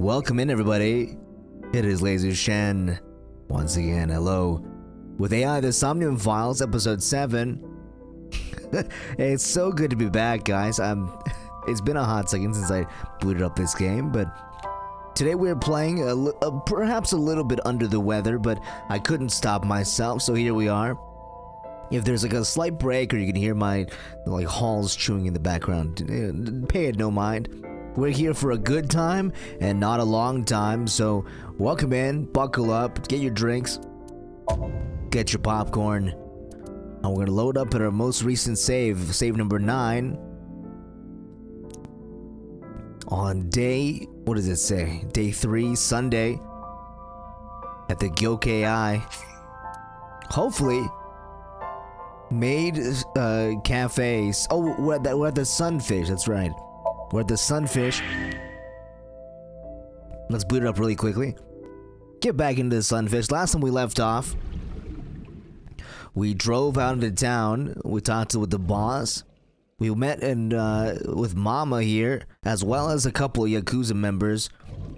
Welcome in, everybody. It is Leizu Shen. Once again, hello. With AI: The Somnium Files, Episode 7. It's so good to be back, guys. It's been a hot second since I booted up this game, but today we're playing perhaps a little bit under the weather, but I couldn't stop myself, so here we are. If there's like a slight break or you can hear my like halls chewing in the background, pay it no mind. We're here for a good time and not a long time, so welcome in, buckle up, get your drinks, get your popcorn, and we're gonna load up at our most recent save, save number 9. On day, what does it say? Day 3, Sunday, at the Gyokai. Hopefully, Mate Cafe. Oh, we're at the Sunfish. That's right. We're at the Sunfish. Let's boot it up really quickly. Get back into the Sunfish. Last time we left off, we drove out into town. We talked with the boss. We met and with Mama here, as well as a couple of Yakuza members.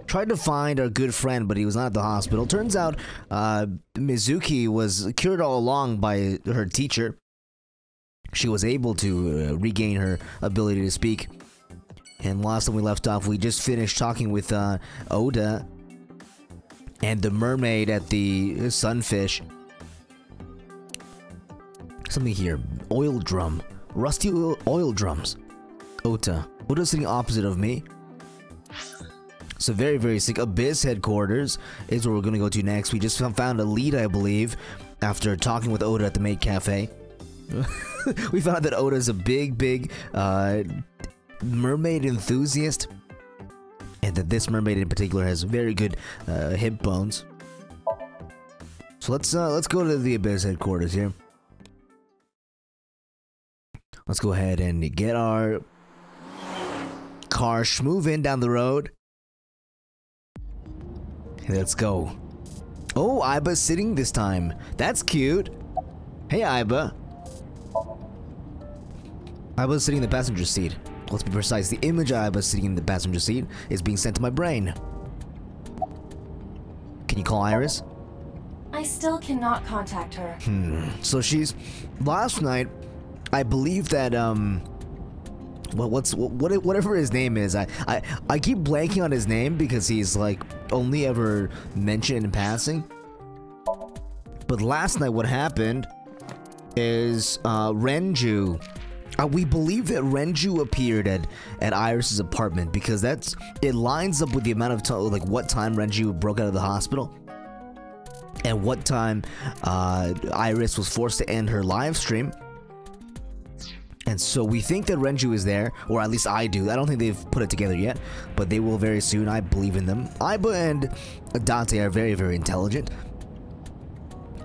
Tried to find our good friend, but he was not at the hospital. Turns out Mizuki was cured all along by her teacher. She was able to regain her ability to speak. And last time we left off, we just finished talking with Oda and the mermaid at the Sunfish. Something here. Oil drum. Rusty oil drums. Oda. Oda's sitting opposite of me. So very, very sick. Abyss headquarters is where we're going to go to next. We just found a lead, I believe, after talking with Oda at the Mate Cafe. We found out that Oda's a big mermaid enthusiast. And that this mermaid in particular has very good hip bones. So let's go to the Abyss headquarters here. Let's go ahead and get our car schmoovin' down the road. Let's go. Oh, Iba's sitting this time. That's cute. Hey, Iba. Iba's sitting in the passenger seat. Let's be precise. The image of Iba sitting in the passenger seat is being sent to my brain. Can you call Iris? I still cannot contact her. So she's... Last night, I believe that, well, whatever his name is, I keep blanking on his name because he's like only ever mentioned in passing. But last night, what happened is Renju. We believe that Renju appeared at Iris's apartment because that's it lines up with the amount of time, like what time Renju broke out of the hospital, and what time Iris was forced to end her live stream. And so we think that Renju is there, or at least I do. I don't think they've put it together yet, but they will very soon. I believe in them. Aiba and Dante are very, very intelligent.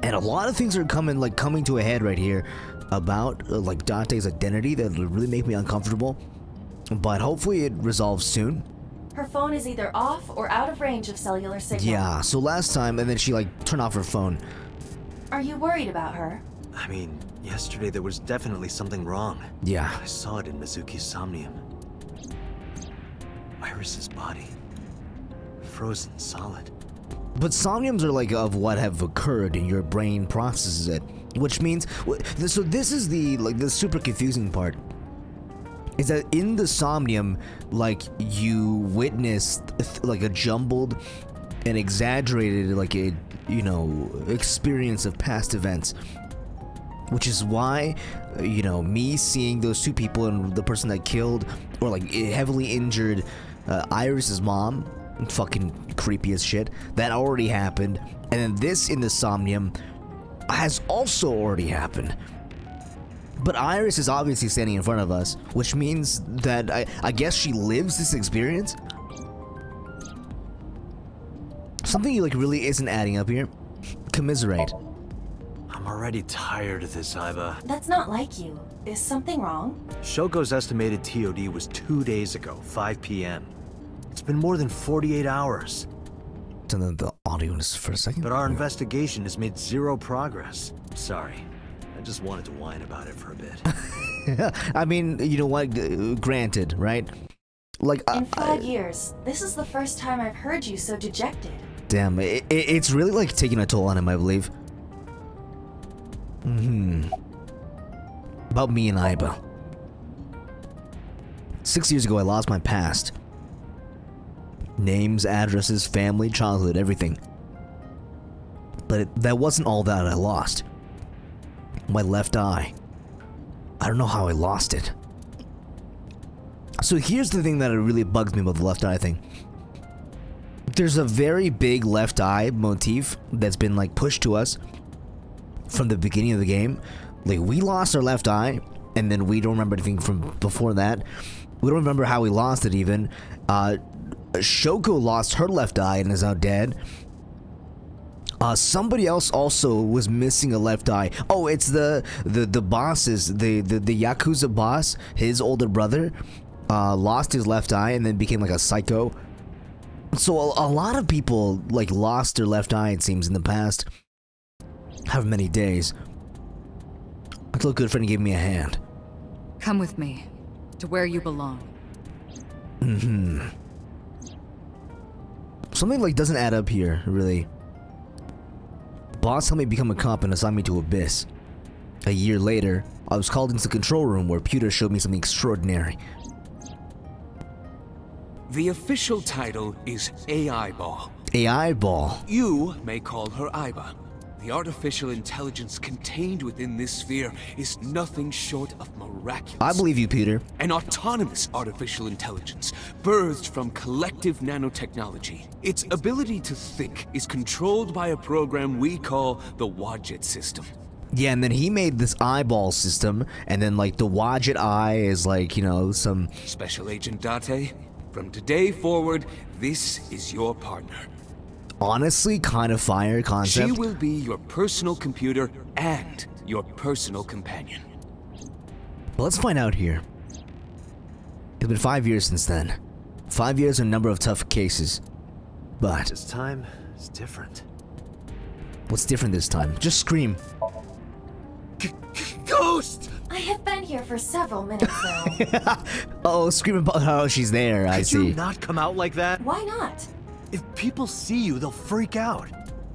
And a lot of things are coming to a head right here about like Dante's identity that really make me uncomfortable. But hopefully it resolves soon. Her phone is either off or out of range of cellular signal. Yeah, so last time, and then she like turned off her phone. Are you worried about her? I mean, yesterday there was definitely something wrong. Yeah. I saw it in Mizuki's somnium. Iris's body. Frozen solid. But somniums are like of what have occurred and your brain processes it. Which means, so this is the super confusing part. Is that in the somnium, like you witnessed like a jumbled and exaggerated like a, you know, experience of past events. Which is why, you know, me seeing those two people and the person that killed or like heavily injured Iris's mom, fucking creepy as shit, that already happened. And then this in the somnium has also already happened. But Iris is obviously standing in front of us, which means that I guess she lives this experience. Something like really isn't adding up here. Commiserate. I'm already tired of this, Aiba. That's not like you. Is something wrong? Shoko's estimated TOD was 2 days ago, 5 p.m. It's been more than 48 hours. Turn on the audio for a second. But our investigation has made zero progress. Sorry. I just wanted to whine about it for a bit. I mean, you know what? Granted, right? Like, in 5 years, this is the first time I've heard you so dejected. Damn, it's really like taking a toll on him, I believe. About me and Aiba. 6 years ago, I lost my past. Names, addresses, family, childhood, everything. But that wasn't all that I lost. My left eye. I don't know how I lost it. So here's the thing that really bugs me about the left eye thing. There's a very big left eye motif that's been like pushed to us from the beginning of the game. Like, we lost our left eye, and then we don't remember anything from before that. We don't remember how we lost it even. Shoko lost her left eye and is now dead. Somebody else also was missing a left eye. Oh, it's the bosses, the Yakuza boss, his older brother, lost his left eye and then became like a psycho. So a lot of people like lost their left eye, it seems, in the past. How many days? Until a good friend gave me a hand. Come with me to where you belong. Something like doesn't add up here, really. Boss helped me become a cop and assigned me to Abyss. A year later, I was called into the control room where Pewter showed me something extraordinary. The official title is AI Ball. AI Ball. You may call her Iba. The artificial intelligence contained within this sphere is nothing short of miraculous. I believe you, Pewter. An autonomous artificial intelligence, birthed from collective nanotechnology. Its ability to think is controlled by a program we call the Wadjet system. Yeah, and then he made this eyeball system, and then, like, the Wadjet eye is, like, you know, some... Special Agent Dante, from today forward, this is your partner. Honestly, kind of fire concept. She will be your personal computer and your personal companion. Well, let's find out here. It's been 5 years since then. 5 years and a number of tough cases. But this time is different. What's different this time? Just scream. Ghost! I have been here for several minutes now. Oh, scream about how she's there. I see. Could you not come out like that? Why not? If people see you, they'll freak out.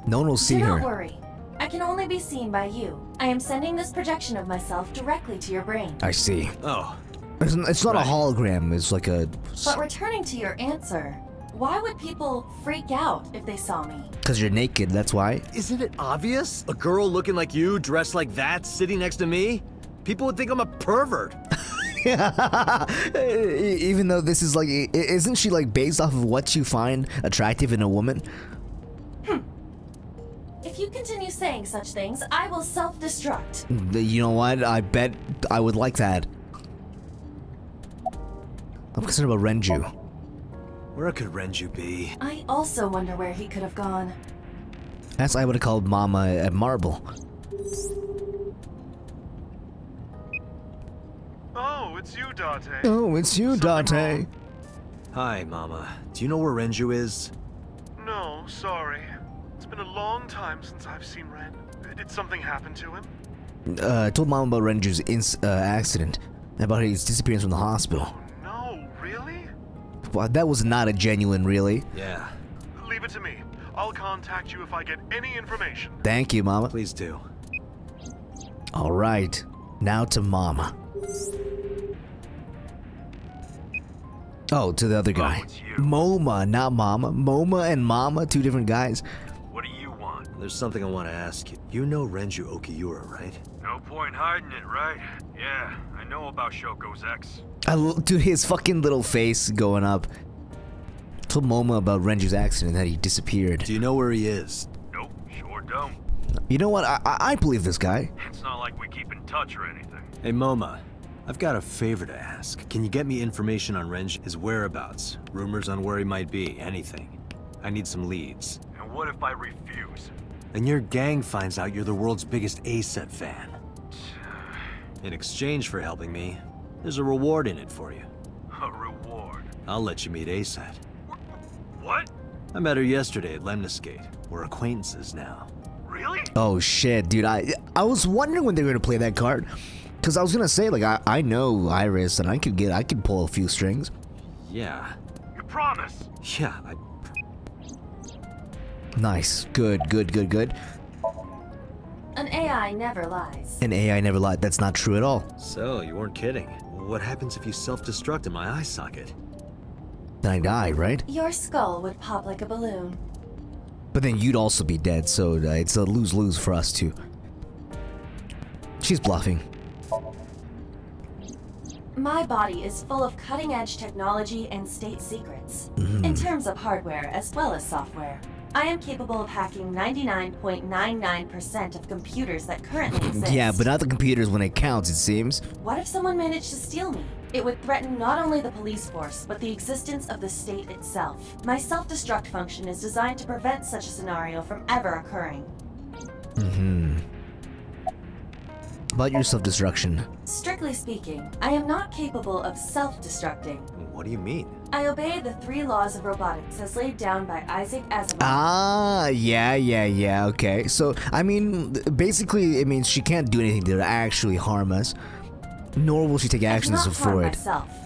No one will see her. Don't worry. I can only be seen by you. I am sending this projection of myself directly to your brain. I see. Oh. It's not a hologram. It's like a... But returning to your answer, why would people freak out if they saw me? Because you're naked, that's why. Isn't it obvious? A girl looking like you, dressed like that, sitting next to me? People would think I'm a pervert. Even though this is like, isn't she like based off of what you find attractive in a woman? If you continue saying such things, I will self-destruct. You know what? I bet I would like that. I'm concerned about Renju. Where could Renju be? I also wonder where he could have gone. As I would have called Mama at Marble. Oh, it's you, Dante. Oh, it's you, Dante. Hi, Mama. Do you know where Renju is? No, sorry. It's been a long time since I've seen Ren. Did something happen to him? I told Mom about Renju's accident, about his disappearance from the hospital. Oh, no, really? Well, that was not a genuine really. Yeah. Leave it to me. I'll contact you if I get any information. Thank you, Mama. Please do. All right. Now to Mama. Oh, to the other guy. Oh, Moma, not Mama. Moma and Mama, two different guys. What do you want? There's something I want to ask you. You know Renju Okiura, right? No point hiding it, right? Yeah, I know about Shoko's ex. Dude, his fucking little face going up. Told Moma about Renju's accident, that he disappeared. Do you know where he is? Nope, sure don't. You know what? I believe this guy. It's not like we keep in touch or anything. Hey, Moma. I've got a favor to ask. Can you get me information on Renju's whereabouts? Rumors on where he might be, anything. I need some leads. And what if I refuse? Then your gang finds out you're the world's biggest ASAP fan. In exchange for helping me, there's a reward in it for you. A reward? I'll let you meet ASAP. What? I met her yesterday at Lemniscate. We're acquaintances now. Really? Oh shit, dude. I was wondering when they were gonna play that card. Cause I was gonna say, like, I know Iris, and I could pull a few strings. yeah. You promise? Yeah, I... Nice. Good. An AI never lies. An AI never lied. That's not true at all. So, you weren't kidding. What happens if you self-destruct in my eye socket? Then I die, right? Your skull would pop like a balloon. But then you'd also be dead, so it's a lose-lose for us, too. She's bluffing. My body is full of cutting-edge technology and state secrets. In terms of hardware as well as software. I am capable of hacking 99.99% of computers that currently exist. Yeah, but not the computers when it counts, it seems. What if someone managed to steal me? It would threaten not only the police force, but the existence of the state itself. My self-destruct function is designed to prevent such a scenario from ever occurring. About your self-destruction. Strictly speaking, I am not capable of self-destructing. What do you mean? I obey the 3 laws of robotics as laid down by Isaac Asimov. Ah, yeah, okay. So, I mean, basically it means she can't do anything to actually harm us. Nor will she take actions for it.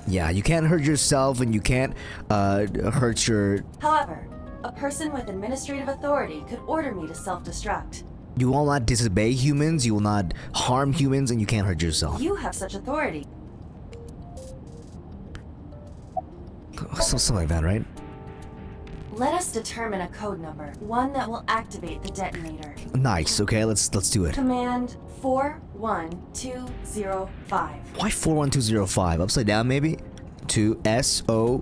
Yeah, you can't hurt yourself and you can't hurt your... However, a person with administrative authority could order me to self-destruct. You will not disobey humans, you will not harm humans, and you can't hurt yourself. You have such authority. Something like that, right? Let us determine a code number, one that will activate the detonator. Nice. Okay, let's do it. Command 41205. Why 41205? Upside down, maybe? To SOZ1A.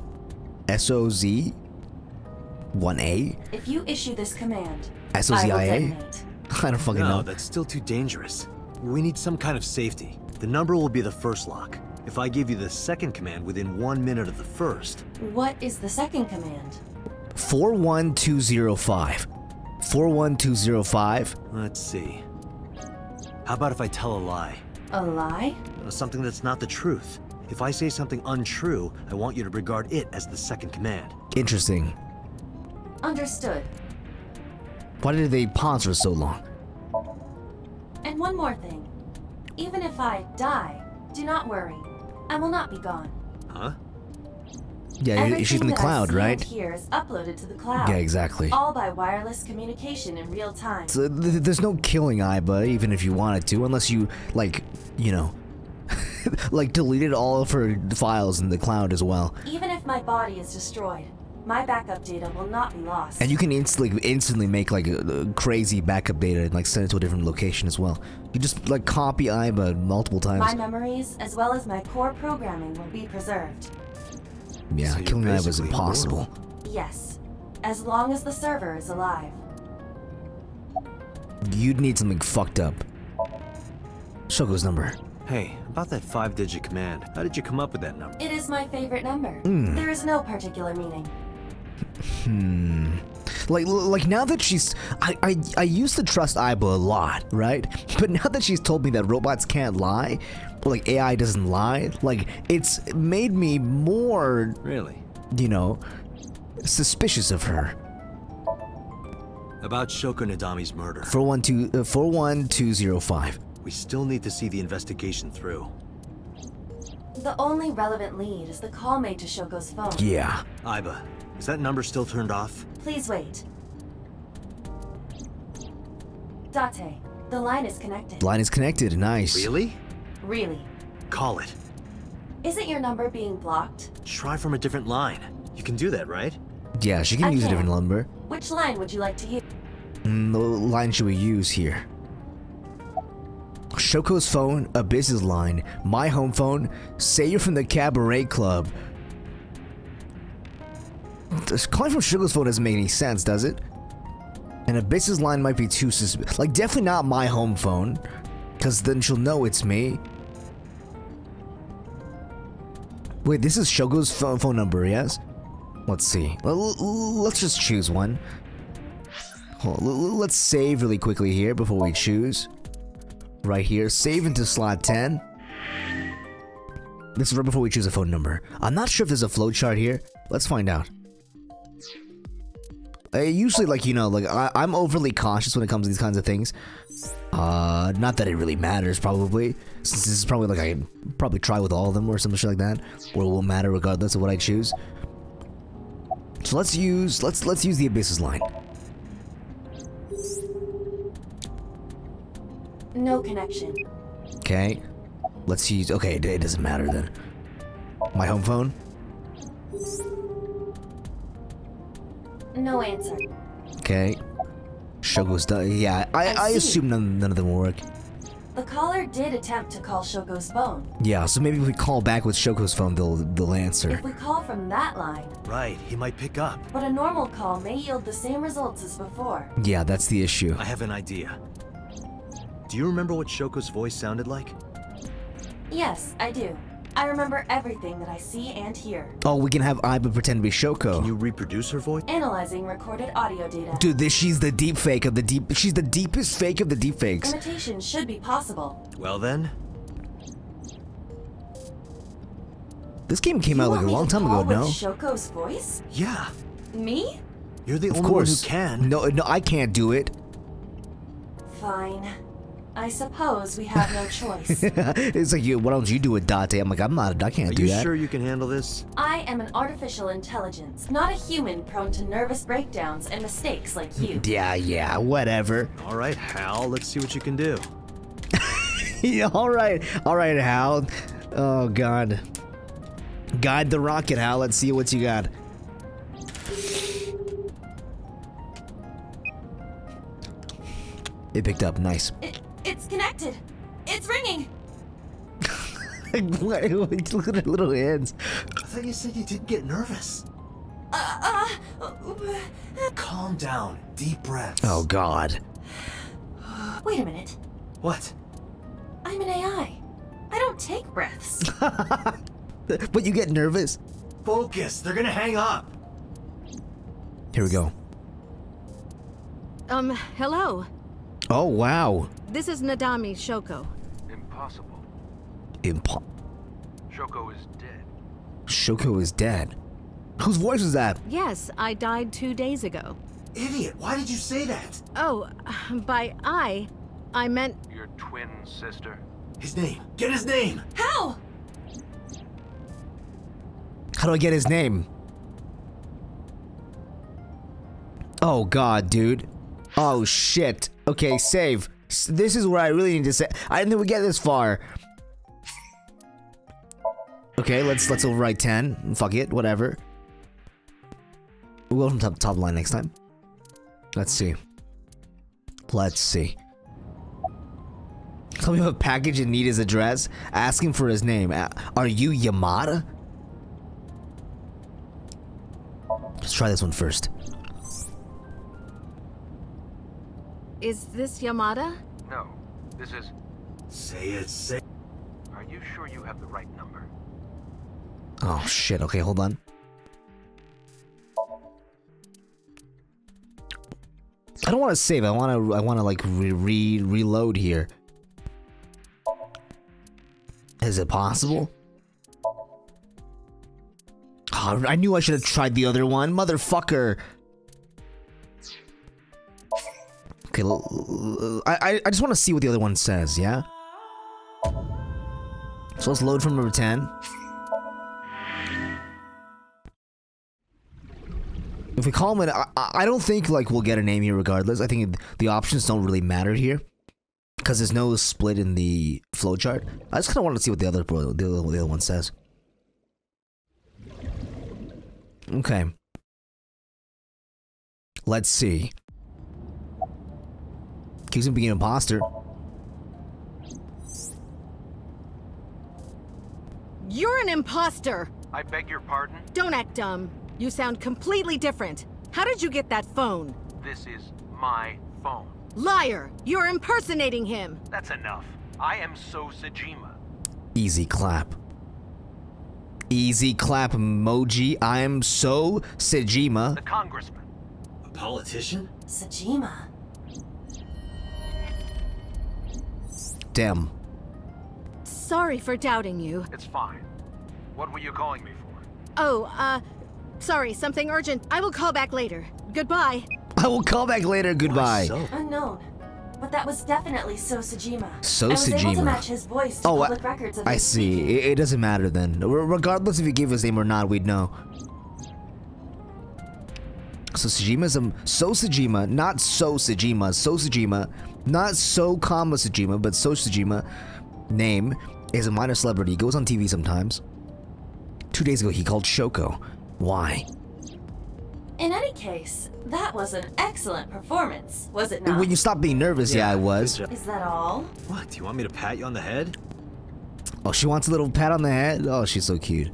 If you issue this command, SOZIA? I will detonate. I don't fucking know. No, that's still too dangerous. We need some kind of safety. The number will be the first lock. If I give you the second command within 1 minute of the first. What is the second command? 41205. 41205. Let's see. How about if I tell a lie? A lie? Something that's not the truth. If I say something untrue, I want you to regard it as the second command. Interesting. Understood. Why did they pause for so long? And one more thing. Even if I die, do not worry. I will not be gone. Huh? Yeah, she's in the cloud, right? Everything that I see and hear is uploaded to the cloud. Yeah, exactly. All by wireless communication in real time. So there's no killing Aiba, even if you wanted to, unless you, like, you know, like deleted all of her files in the cloud as well. Even if my body is destroyed, my backup data will not be lost. And you can instantly make like a crazy backup data and like send it to a different location as well. You just like copy Aiba multiple times. My memories as well as my core programming will be preserved. Yeah, so killing Aiba is impossible. Yes, as long as the server is alive. You'd need something fucked up. Shogo's number. Hey, about that 5-digit command, how did you come up with that number? It is my favorite number. There is no particular meaning. Like now that she's, I used to trust Aiba a lot, right? But now that she's told me that robots can't lie, or like AI doesn't lie, like it's made me more, really, you know, suspicious of her. About Shoko Nadami's murder. 41205. We still need to see the investigation through. The only relevant lead is the call made to Shoko's phone. Yeah. Aiba. Is that number still turned off? Please wait. Dante, the line is connected. Line is connected, nice. Really? Really. Call it. Isn't your number being blocked? Try from a different line. You can do that, right? Yeah, she can use a different number. Which line would you like to use? The line should we use here? Shoko's phone, Abyss's line, my home phone, say you're from the cabaret club. Calling from Shogo's phone doesn't make any sense, does it? And Abyss's line might be too suspicious. Like, definitely not my home phone, because then she'll know it's me. Wait, this is Shogo's phone number, yes? Let's see. Let's just choose one. Hold on, let's save really quickly here before we choose. Right here, save into slot 10. This is right before we choose a phone number. I'm not sure if there's a flowchart here. Let's find out. Usually, like, you know, like I'm overly cautious when it comes to these kinds of things. Not that it really matters, probably, since this is probably like I can probably try with all of them or some shit like that, or it won't matter regardless of what I choose. So let's use the Abyss's line. No connection. Okay. Let's use. Okay, it doesn't matter then. My home phone. No answer. Okay. Shogo's done. Yeah, I assume none of them will work. The caller did attempt to call Shogo's phone. Yeah, so maybe if we call back with Shogo's phone, they'll answer. If we call from that line. Right, he might pick up. But a normal call may yield the same results as before. Yeah, that's the issue. I have an idea. Do you remember what Shoko's voice sounded like? Yes, I do. I remember everything that I see and hear. Oh, we can have Aiba pretend to be Shoko. Can you reproduce her voice? Analyzing recorded audio data. Dude, she's the deep fake of the deep. She's the deepest fake of the deep fakes. Imitation should be possible. Well then. This game came out like a long time ago, no? Shoko's voice? Yeah. Me? You're the only one who can. No, I can't do it. Fine. I suppose we have no choice. It's like, why don't you do it, Dante? I'm like, I can't do that. Are you sure you can handle this? I am an artificial intelligence, not a human prone to nervous breakdowns and mistakes like you. Yeah, whatever. All right, Hal, let's see what you can do. Yeah, all right, Hal. Oh, God. Guide the rocket, Hal. Let's see what you got. It picked up. Nice. It's connected. It's ringing. Look at her little hands. I thought you said you didn't get nervous. Calm down. Deep breaths. Oh, God. Wait a minute. What? I'm an AI. I don't take breaths. But you get nervous. Focus. They're gonna hang up. Here we go. Hello. Oh, wow. This is Nadami Shoko. Impossible. Shoko is dead. Shoko is dead. Whose voice was that? Yes, I died 2 days ago. Idiot, why did you say that? Oh, by I meant... Your twin sister. His name. Get his name! How? How do I get his name? Oh, God, dude. Oh, shit. Okay, save. This is where I really need to save. I didn't think we'd get this far. Okay, let's overwrite 10. Fuck it, whatever. We'll go to the top line next time. Let's see. Let's see. Tell me about a package and need his address. Ask him for his name. Are you Yamada? Let's try this one first. Is this Yamada? No, this is... Say it, say... Are you sure you have the right number? Oh, shit. Okay, hold on. I don't want to save. I want to like, reload here. Is it possible? Oh, I knew I should have tried the other one. Motherfucker. Okay, I just want to see what the other one says, yeah? So let's load from number 10. If we call him in, I don't think, like, we'll get a name here regardless. I think the options don't really matter here, because there's no split in the flowchart. I just kind of want to see what the other one says. Okay. Let's see. Accused him of being an imposter. You're an imposter! I beg your pardon? Don't act dumb. You sound completely different. How did you get that phone? This is my phone. Liar! You're impersonating him! That's enough. I am So Sejima. Easy clap. Easy clap emoji. I am So Sejima. The congressman. A politician? Sejima. Damn. Sorry for doubting you. It's fine. What were you calling me for? Oh, sorry, something urgent. I will call back later. Goodbye. I will call back later. Goodbye. So? Unknown. But that was definitely So Sejima. So Sejima. I was able to match his voice to public records of his speaking. See. It doesn't matter then. Regardless if you gave his name or not, we'd know. So Sejima, not So Sejima. So Sejima, not So comma Sejima, but So Sejima name is a minor celebrity. He goes on TV sometimes. 2 days ago, he called Shoko. Why? In any case, that was an excellent performance, was it not? When you stopped being nervous, yeah, I was. Is that all? What, do you want me to pat you on the head? Oh, she wants a little pat on the head? Oh, she's so cute.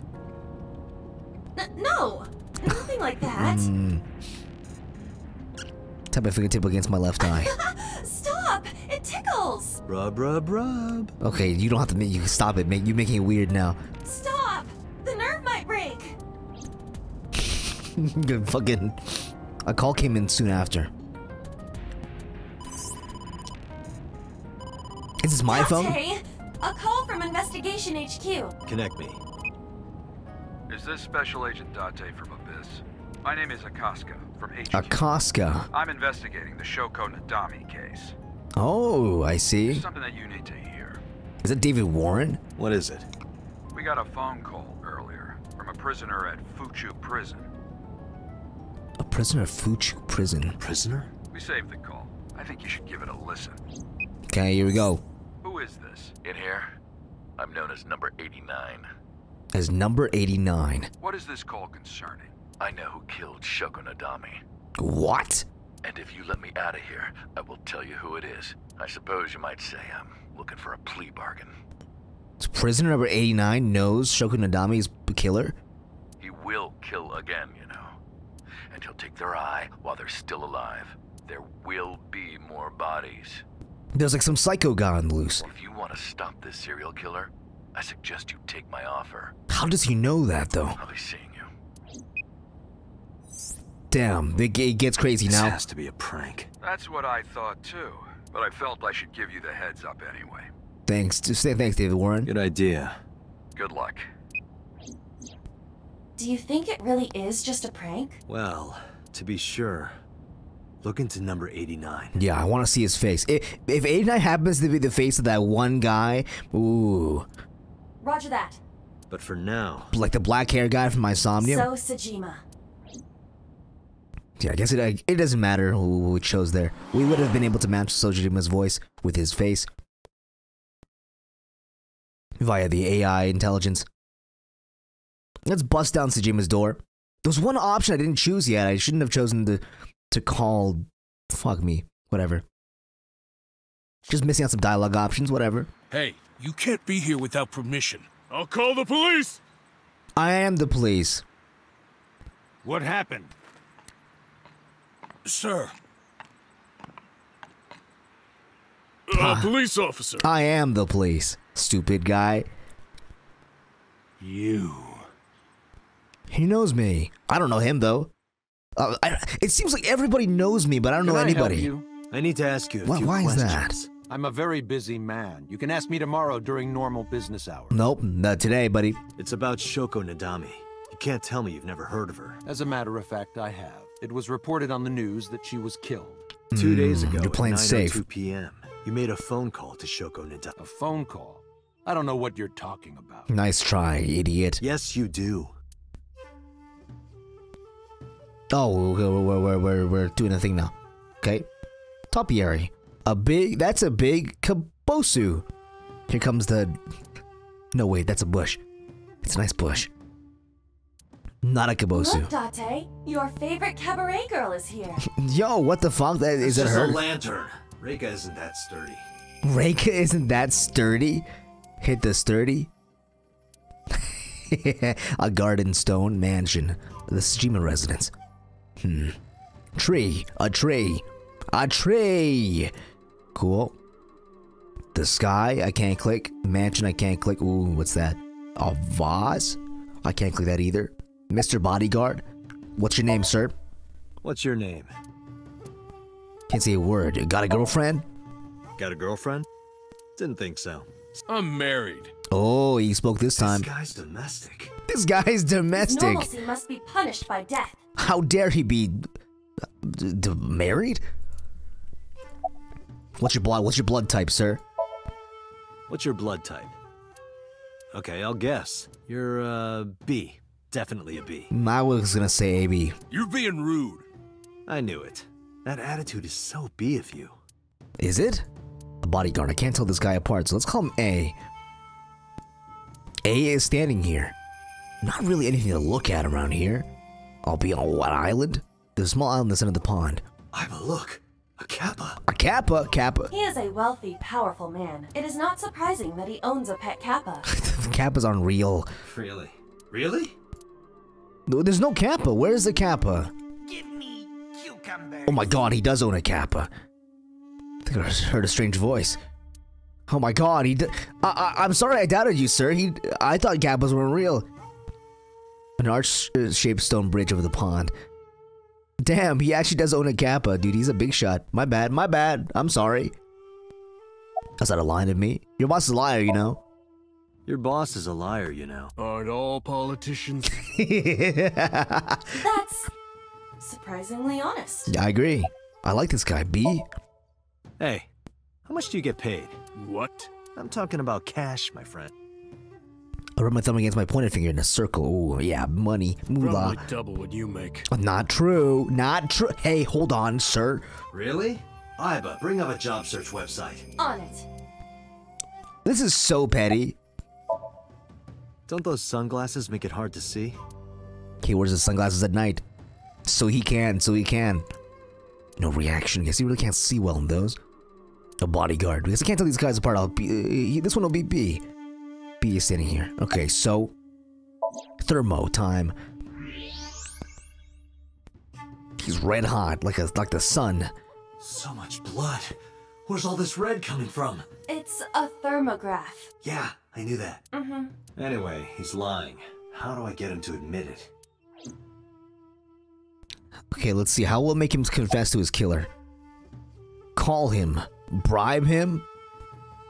No! Nothing like that. Tap my fingertip against my left eye. Stop! It tickles! Rub, rub, rub. Okay, you don't have to you can stop it. You're making it weird now. Stop! The nerve might break! Fucking... A call came in soon after. Is this my phone? A call from Investigation HQ. Connect me. Is this Special Agent Dante from Abyss? My name is Akaska from HQ. Akaska. I'm investigating the Shoko Nadami case. Oh, I see. There's something that you need to hear. Is it David Warren? What is it? We got a phone call earlier from a prisoner at Fuchu Prison. A prisoner at Fuchu Prison? Prisoner? We saved the call. I think you should give it a listen. Okay, here we go. Who is this? In here. I'm known as number 89. As number 89. What is this call concerning? I know who killed Shoko Nadami. What? And if you let me out of here, I will tell you who it is. I suppose you might say I'm looking for a plea bargain. So prisoner number 89 knows Shoko Nadami is the killer? He will kill again, you know. And he'll take their eye while they're still alive. There will be more bodies. There's like some psycho guy on loose. If you want to stop this serial killer, I suggest you take my offer. How does he know that, though? I'll be seeing. Damn, it gets crazy now. This has to be a prank. That's what I thought too, but I felt I should give you the heads up anyway. Thanks. Just say thanks, David Warren. Good idea. Good luck. Do you think it really is just a prank? Well, to be sure, look into number 89. Yeah, I want to see his face. If 89 happens to be the face of that one guy, ooh. Roger that. But for now, like the black hair guy from my Somnium. So Sejima. Yeah, I guess it doesn't matter who it shows there. We would have been able to match So Sejima's voice with his face via the AI intelligence. Let's bust down Sejima's door. There's one option I didn't choose yet. I shouldn't have chosen to call. Fuck me. Whatever. Just missing out some dialogue options. Whatever. Hey, you can't be here without permission. I'll call the police. I am the police. What happened? Sir. Police officer. I am the police, stupid guy. You. He knows me. I don't know him, though. It seems like everybody knows me, but I don't know anybody. Help you? I need to ask you a few questions. Why is that? I'm a very busy man. You can ask me tomorrow during normal business hours. Nope, not today, buddy. It's about Shoko Nadami. You can't tell me you've never heard of her. As a matter of fact, I have. It was reported on the news that she was killed. 2 days ago, at 9:02 p.m., you made a phone call to Shoko Nadami. A phone call? I don't know what you're talking about. Nice try, idiot. Yes, you do. Oh, we're doing a thing now. Okay. Topiary. That's a big kabosu. Here comes the... No, wait, that's a bush. It's a nice bush. Not a kabosu. Look, Date, your favorite cabaret girl is here. Yo, what the fuck? Is it her? It's a lantern. Reika isn't that sturdy. Reika isn't that sturdy? Hit the sturdy. A garden stone mansion. The Sejima residence. Tree. A tree. A tree. Cool. The sky. I can't click. Mansion. I can't click. Ooh, what's that? A vase? I can't click that either. Mr. Bodyguard, what's your name, sir? What's your name? Can't say a word. You got a girlfriend? Got a girlfriend? Didn't think so. I'm married. Oh, he spoke this time. This guy's domestic. This guy's domestic. His normalcy must be punished by death. How dare he be Married? What's your blood type, sir? What's your blood type? Okay, I'll guess. You're, B. Definitely a B. I was gonna say AB. You're being rude. I knew it. That attitude is so B of you. Is it? A bodyguard. I can't tell this guy apart, so let's call him A. A is standing here. Not really anything to look at around here. I'll be on what island? There's a small island in the center of the pond. Iba, look. A kappa. A kappa? Kappa. He is a wealthy, powerful man. It is not surprising that he owns a pet kappa. Kappas aren't real. Really? Really? There's no kappa. Where's the kappa? Give me cucumbers. Oh my god, he does own a kappa. I think I heard a strange voice. Oh my god, he I'm sorry I doubted you, sir. I thought kappas weren't real. An arch-shaped stone bridge over the pond. Damn, he actually does own a kappa, dude. He's a big shot. My bad. I'm sorry. That's not a line to me. Your boss is a liar, you know. Your boss is a liar, you know. Aren't all politicians? That's surprisingly honest. I agree. I like this guy, B. Hey, how much do you get paid? What? I'm talking about cash, my friend. I rub my thumb against my pointed finger in a circle. Ooh, yeah, money. Moolah. Probably double what you make. Not true. Not true. Hey, hold on, sir. Really? Aiba, bring up a job search website. On it. This is so petty. Don't those sunglasses make it hard to see? He wears his sunglasses at night. So he can. No reaction. Guess he really can't see well in those. A bodyguard. Because I can't tell these guys apart. This one will be B. B is standing here. Okay, so thermo time. He's red hot, like the sun. So much blood. Where's all this red coming from? It's a thermograph. Yeah, I knew that. Mm-hmm. Anyway, he's lying. How do I get him to admit it? Okay, let's see. How will it make him confess to his killer? Call him. Bribe him?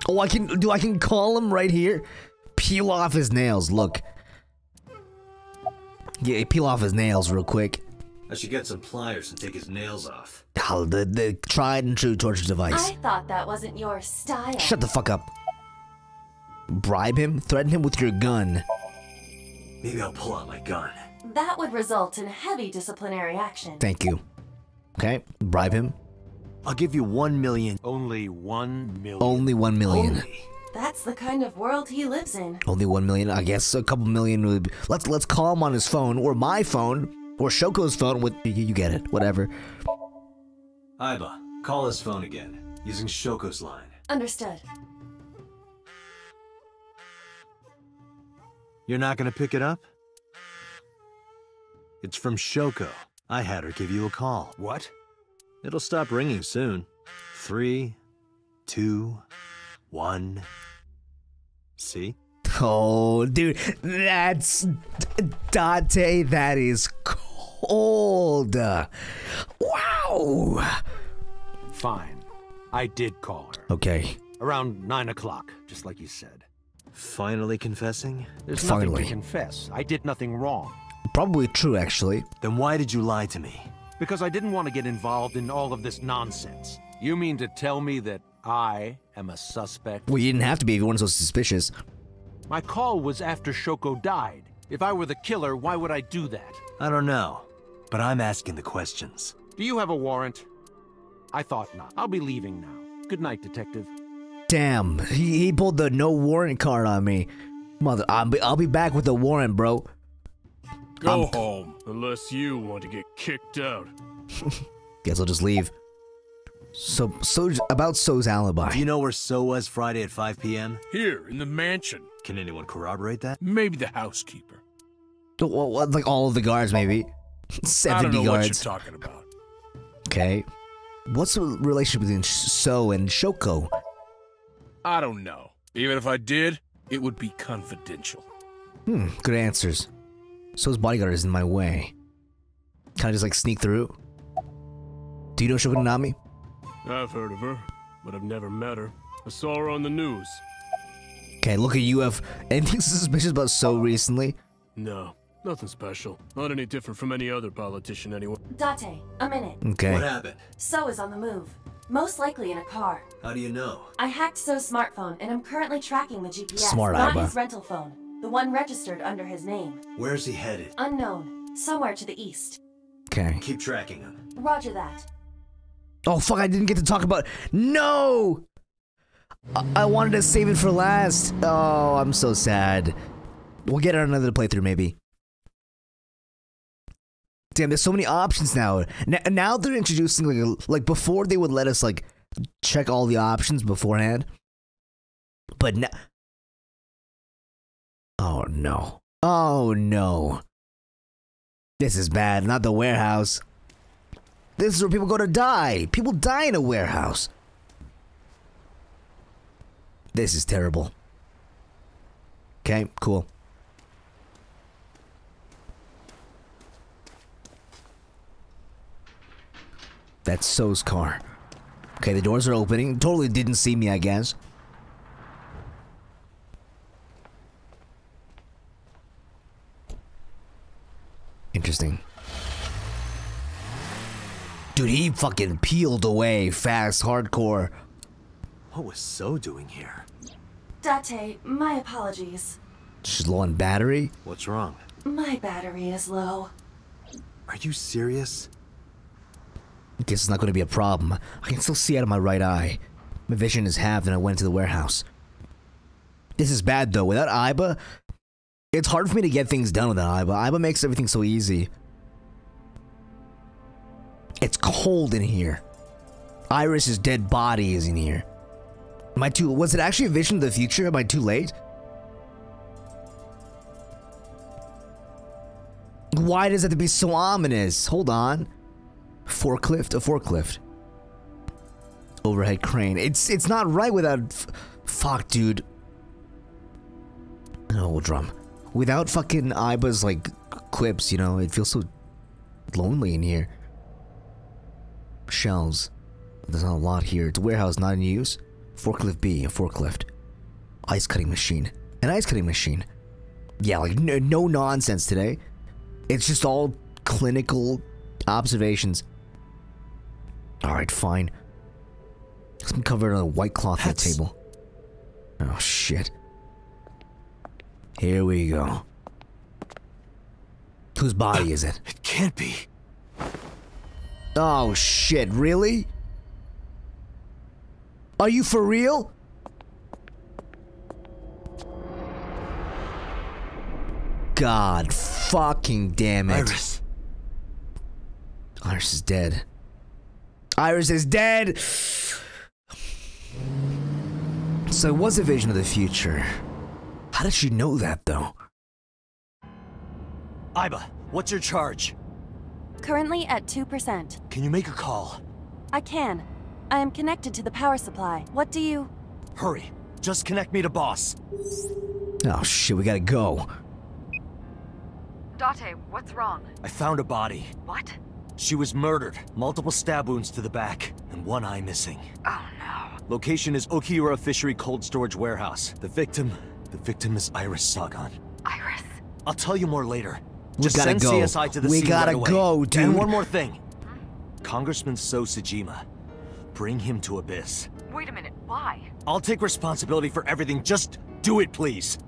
Oh, I can call him right here? Peel off his nails, look. Yeah, peel off his nails real quick. I should get some pliers and take his nails off. Oh, the tried and true torture device. I thought that wasn't your style. Shut the fuck up. Bribe him? Threaten him with your gun. Maybe I'll pull out my gun. That would result in heavy disciplinary action. Thank you. Okay, bribe him. I'll give you 1 million. Only 1 million. Only 1 million. Only. That's the kind of world he lives in. Only 1 million. I guess a couple million would be. Let's call him on his phone, or my phone, or Shoko's phone. With you get it, whatever. Aiba, call his phone again using Shoko's line. Understood. You're not gonna pick it up? It's from Shoko. I had her give you a call. What? It'll stop ringing soon. 3, 2, 1. See? Oh, dude, that's Dante. That is cold. Wow. Fine. I did call her. Okay. Around 9 o'clock, just like you said. Finally confessing? There's nothing to confess. I did nothing wrong. Probably true, actually. Then why did you lie to me? Because I didn't want to get involved in all of this nonsense. You mean to tell me that I am a suspect? Well, you didn't have to be if you weren't so suspicious. My call was after Shoko died. If I were the killer, why would I do that? I don't know, but I'm asking the questions. Do you have a warrant? I thought not. I'll be leaving now. Good night, detective. Damn, he pulled the no warrant card on me. Mother, I'll be back with a warrant, bro. Go home, unless you want to get kicked out. Guess I'll just leave. So about So's alibi. Do you know where So was Friday at 5 p.m.? Here, in the mansion. Can anyone corroborate that? Maybe the housekeeper. Well, like all of the guards, maybe. 70 guards. I don't know what you're talking about. Okay. What's the relationship between So and Shoko? I don't know. Even if I did, it would be confidential. Hmm, good answers. So's bodyguard is in my way. Can I just, like, sneak through? Do you know Shoko Nadami? I've heard of her, but I've never met her. I saw her on the news. Okay, look at you. Have anything suspicious about So recently? No, Nothing special. Not any different from any other politician anyway. Dante, a minute. Okay. What happened? So is on the move. Most likely in a car. How do you know? I hacked So's smartphone and I'm currently tracking the GPS. Smart Aiba. Not his rental phone. The one registered under his name. Where's he headed? Unknown. Somewhere to the east. Okay. Keep tracking him. Roger that. Oh fuck, I didn't get to talk about- No! I wanted to save it for last. Oh, I'm so sad. We'll get it on another playthrough maybe. Damn, there's so many options now. Now they're introducing like before they would let us like check all the options beforehand. But now, oh no, oh no, this is bad. Not the warehouse. This is where people go to die. People die in a warehouse. This is terrible. Okay, cool. That's So's car. Okay, the doors are opening. Totally didn't see me, I guess. Interesting. Dude, he fucking peeled away fast, hardcore. What was So doing here? Date, my apologies. She's low on battery? What's wrong? My battery is low. Are you serious? Guess it's not going to be a problem. I can still see out of my right eye. My vision is halved and I went to the warehouse. This is bad though. Without Aiba, it's hard for me to get things done without Aiba. Aiba makes everything so easy. It's cold in here. Iris's dead body is in here. Am I too- was it actually a vision of the future? Am I too late? Why does it have to be so ominous? Hold on. Forklift, a forklift, overhead crane. It's not right without. Fuck, dude. Oh, drum. Without fucking Aiba's like quips, you know, it feels so lonely in here. Shelves. There's not a lot here. It's a warehouse, not in use. Forklift B, a forklift. Ice cutting machine. An ice cutting machine. Yeah, like no nonsense today. It's just all clinical observations. Alright, fine. Something covered on a white cloth on the table. Oh, shit. Here we go. Whose body is it? It can't be. Oh, shit. Really? Are you for real? God fucking damn it. Iris is dead. Iris is dead! So it was a vision of the future. How did she know that, though? Aiba, what's your charge? Currently at 2%. Can you make a call? I can. I am connected to the power supply. What do you... Hurry. Just connect me to boss. Oh shit, we gotta go. Date, what's wrong? I found a body. What? She was murdered, multiple stab wounds to the back, and one eye missing. Oh no. Location is Okiura Fishery Cold Storage Warehouse. The victim is Iris Sagan. Iris? I'll tell you more later. Just send CSI to the scene right away. We gotta go, dude. And one more thing. Congressman So Sejima. Bring him to Abyss. Wait a minute, why? I'll take responsibility for everything, just do it, please.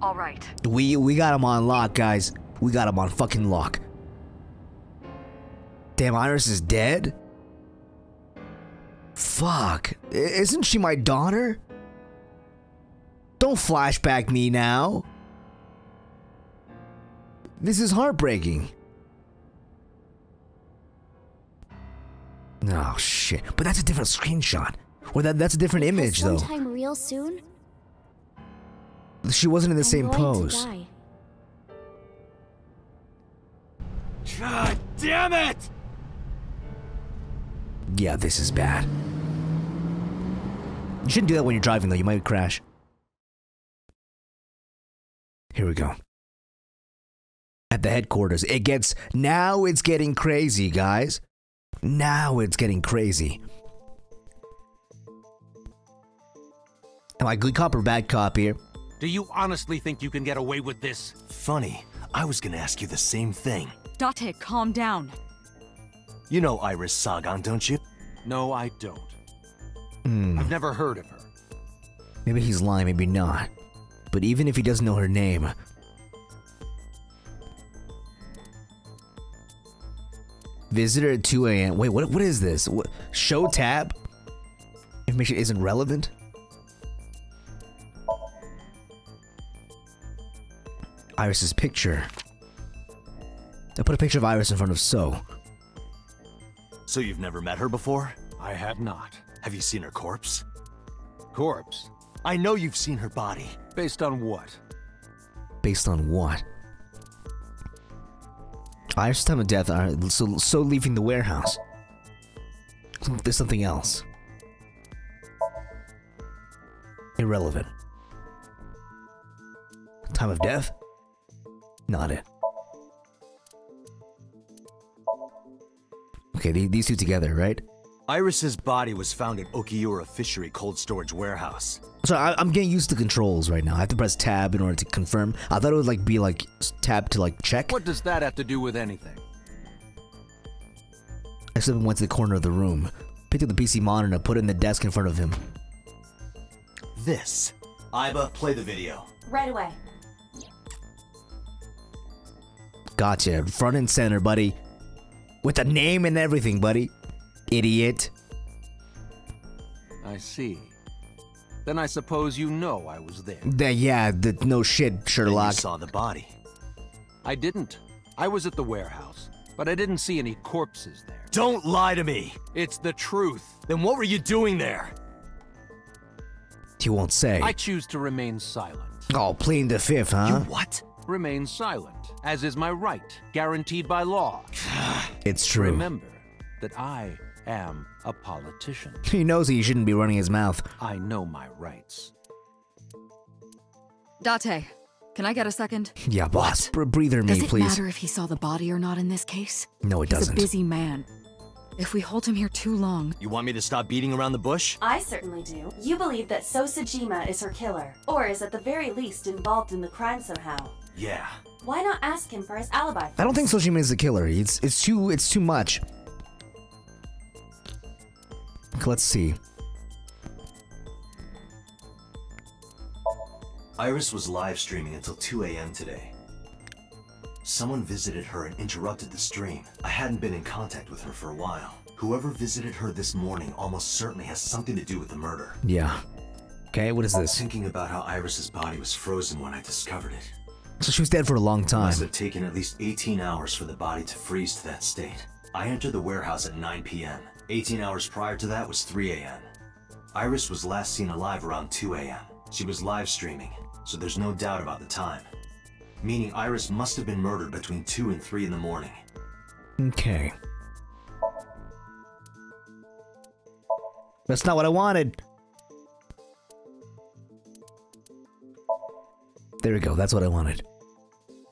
All right. We got him on lock, guys. We got him on fucking lock. Damn, Iris is dead? Fuck. Isn't she my daughter? Don't flashback me now. This is heartbreaking. Oh shit. But that's a different screenshot. Or that's a different image though. Sometime real soon? She wasn't in the same pose. God damn it! Yeah, this is bad. You shouldn't do that when you're driving though, you might crash. Here we go. At the headquarters, it gets... Now it's getting crazy, guys. Now it's getting crazy. Am I good cop or bad cop here? Do you honestly think you can get away with this? Funny. I was gonna ask you the same thing. Date, calm down. You know Iris Sagan, don't you? No, I don't. I've never heard of her. Maybe he's lying, maybe not. But even if he doesn't know her name... Visitor at 2 a.m. Wait, what is this? What, show tab? Information isn't relevant? Iris's picture. I put a picture of Iris in front of So. So you've never met her before? I have not. Have you seen her corpse? Corpse? I know you've seen her body. Based on what? Based on what? Iris' time of death, so leaving the warehouse. There's something else. Irrelevant. Time of death? Not it. Okay, these two together, right? Iris's body was found at Okiura Fishery Cold Storage Warehouse. So I'm getting used to controls right now. I have to press tab in order to confirm. I thought it would like be like tab to like check. What does that have to do with anything? I simply went to the corner of the room, picked up the PC monitor, put it in the desk in front of him. This. Aiba, play the video. Right away. Gotcha. Front and center, buddy. With the name and everything, buddy. Idiot. I see. Then I suppose you know I was there. No shit, Sherlock. You saw the body. I didn't. I was at the warehouse, but I didn't see any corpses there. Don't lie to me! It's the truth. Then what were you doing there? He won't say. I choose to remain silent. Oh, pleading the fifth, huh? You what? Remain silent, as is my right, guaranteed by law. It's true. Remember that I am a politician. He knows he shouldn't be running his mouth. I know my rights. Date, can I get a second? Yeah, boss. Breather me, please. Does it matter if he saw the body or not in this case? No, it doesn't. He's a busy man. If we hold him here too long... You want me to stop beating around the bush? I certainly do. You believe that So Sejima is her killer, or is at the very least involved in the crime somehow. Yeah. Why not ask him for his alibi first? I don't think So Sejima is the killer. It's too much. Let's see. Iris was live streaming until 2 a.m. today. Someone visited her and interrupted the stream. I hadn't been in contact with her for a while. Whoever visited her this morning almost certainly has something to do with the murder. Yeah. Okay, what is this? Thinking about how Iris's body was frozen when I discovered it. So she was dead for a long time. It must have taken at least 18 hours for the body to freeze to that state. I entered the warehouse at 9 p.m. 18 hours prior to that was 3 a.m. Iris was last seen alive around 2 a.m. She was live streaming, so there's no doubt about the time. Meaning Iris must have been murdered between 2 and 3 in the morning. Okay. That's not what I wanted. There we go, that's what I wanted.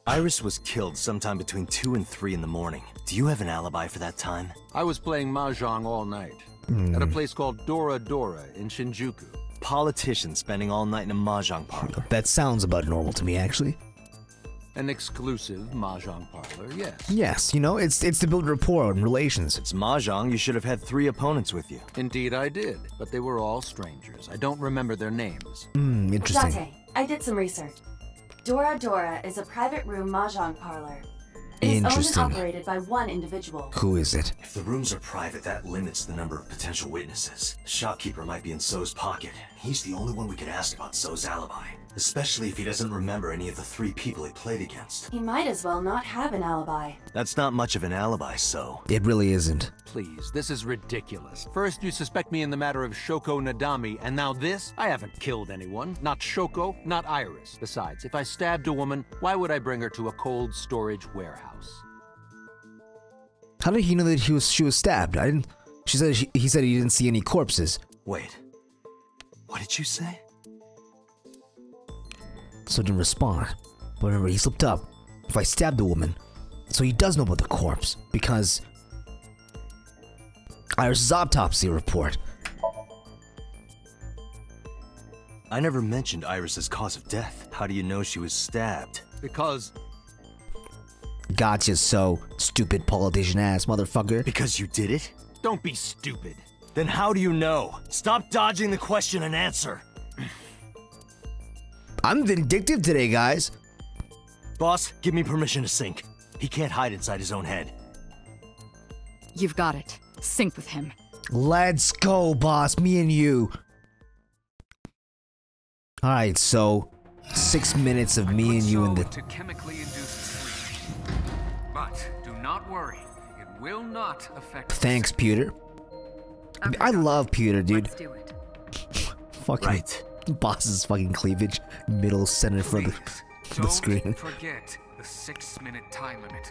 Iris was killed sometime between 2 and 3 in the morning. Do you have an alibi for that time? I was playing mahjong all night at a place called Dora Dora in Shinjuku. Politician spending all night in a mahjong parlor. That sounds about normal to me, actually. An exclusive mahjong parlor, yes. Yes, you know, it's to build rapport and relations. It's mahjong, you should have had 3 opponents with you. Indeed I did, but they were all strangers. I don't remember their names. Interesting. Dante, I did some research. Dora Dora is a private room mahjong parlor. It is owned and operated by one individual. Who is it? If the rooms are private, that limits the number of potential witnesses. The shopkeeper might be in So's pocket. He's the only one we could ask about So's alibi. Especially if he doesn't remember any of the 3 people he played against. He might as well not have an alibi. That's not much of an alibi, So. It really isn't. Please, this is ridiculous. First you suspect me in the matter of Shoko Nadami, and now this? I haven't killed anyone. Not Shoko, not Iris. Besides, if I stabbed a woman, why would I bring her to a cold storage warehouse? How did he know that she was stabbed? I didn't... He said he didn't see any corpses. Wait. What did you say? So didn't respond, but remember he slipped up. If I stabbed the woman, so he does know about the corpse because Iris's autopsy report. I never mentioned Iris's cause of death. How do you know she was stabbed? Because... Gotcha, so stupid politician-ass motherfucker. Because you did it? Don't be stupid. Then how do you know? Stop dodging the question and answer. I'm vindictive today, guys. Boss, give me permission to sink. He can't hide inside his own head. You've got it. Sync with him. Let's go, boss. Me and you. All right, so 6 minutes of me and you in the... to chemically induced sleep. But do not worry. It will not affect... Thanks, Pewter. Okay. I love Pewter, dude. Let's do it. Fucking right. Boss's fucking cleavage. Middle center for the screen. Don't forget the 6-minute time limit.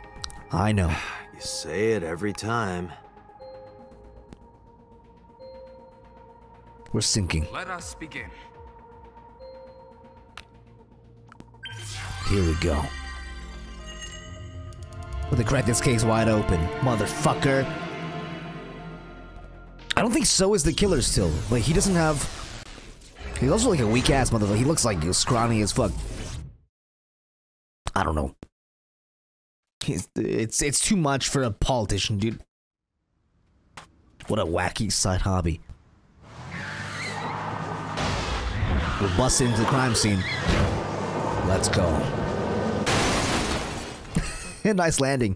I know. You say it every time. We're sinking. Let us begin. Here we go. We're gonna crack this case wide open, motherfucker. I don't think So is the killer still. Like, he doesn't have... He's also like a weak-ass motherfucker. He looks like scrawny as fuck. I don't know. It's too much for a politician, dude. What a wacky side hobby. We're busting into the crime scene. Let's go. Nice landing.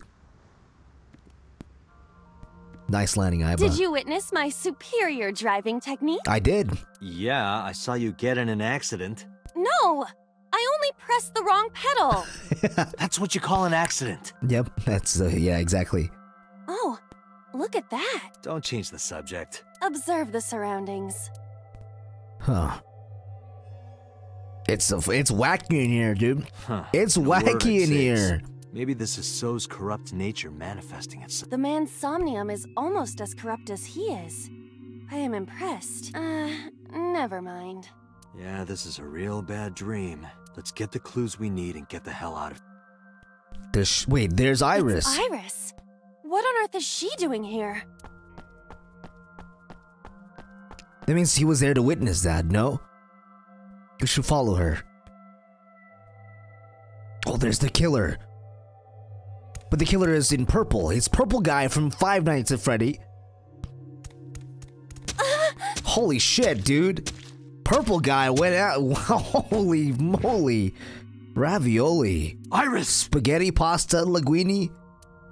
Nice landing, Aiba. Did you witness my superior driving technique? I did. Yeah, I saw you get in an accident. No! I only pressed the wrong pedal. That's what you call an accident. Yep, that's, yeah, exactly. Oh, look at that. Don't change the subject. Observe the surroundings. Huh. It's wacky in here, dude. Huh. It's wacky in here. Maybe this is So's corrupt nature manifesting itself. The man's somnium is almost as corrupt as he is. I am impressed. Never mind. Yeah, this is a real bad dream. Let's get the clues we need and get the hell out of... Wait, there's Iris. It's Iris? What on earth is she doing here? That means he was there to witness that, no? We should follow her. Oh, there's the killer. But the killer is in purple. It's purple guy from Five Nights at Freddy. Holy shit, dude. Purple guy went out. Holy moly. Ravioli. Iris. Spaghetti, pasta, linguine.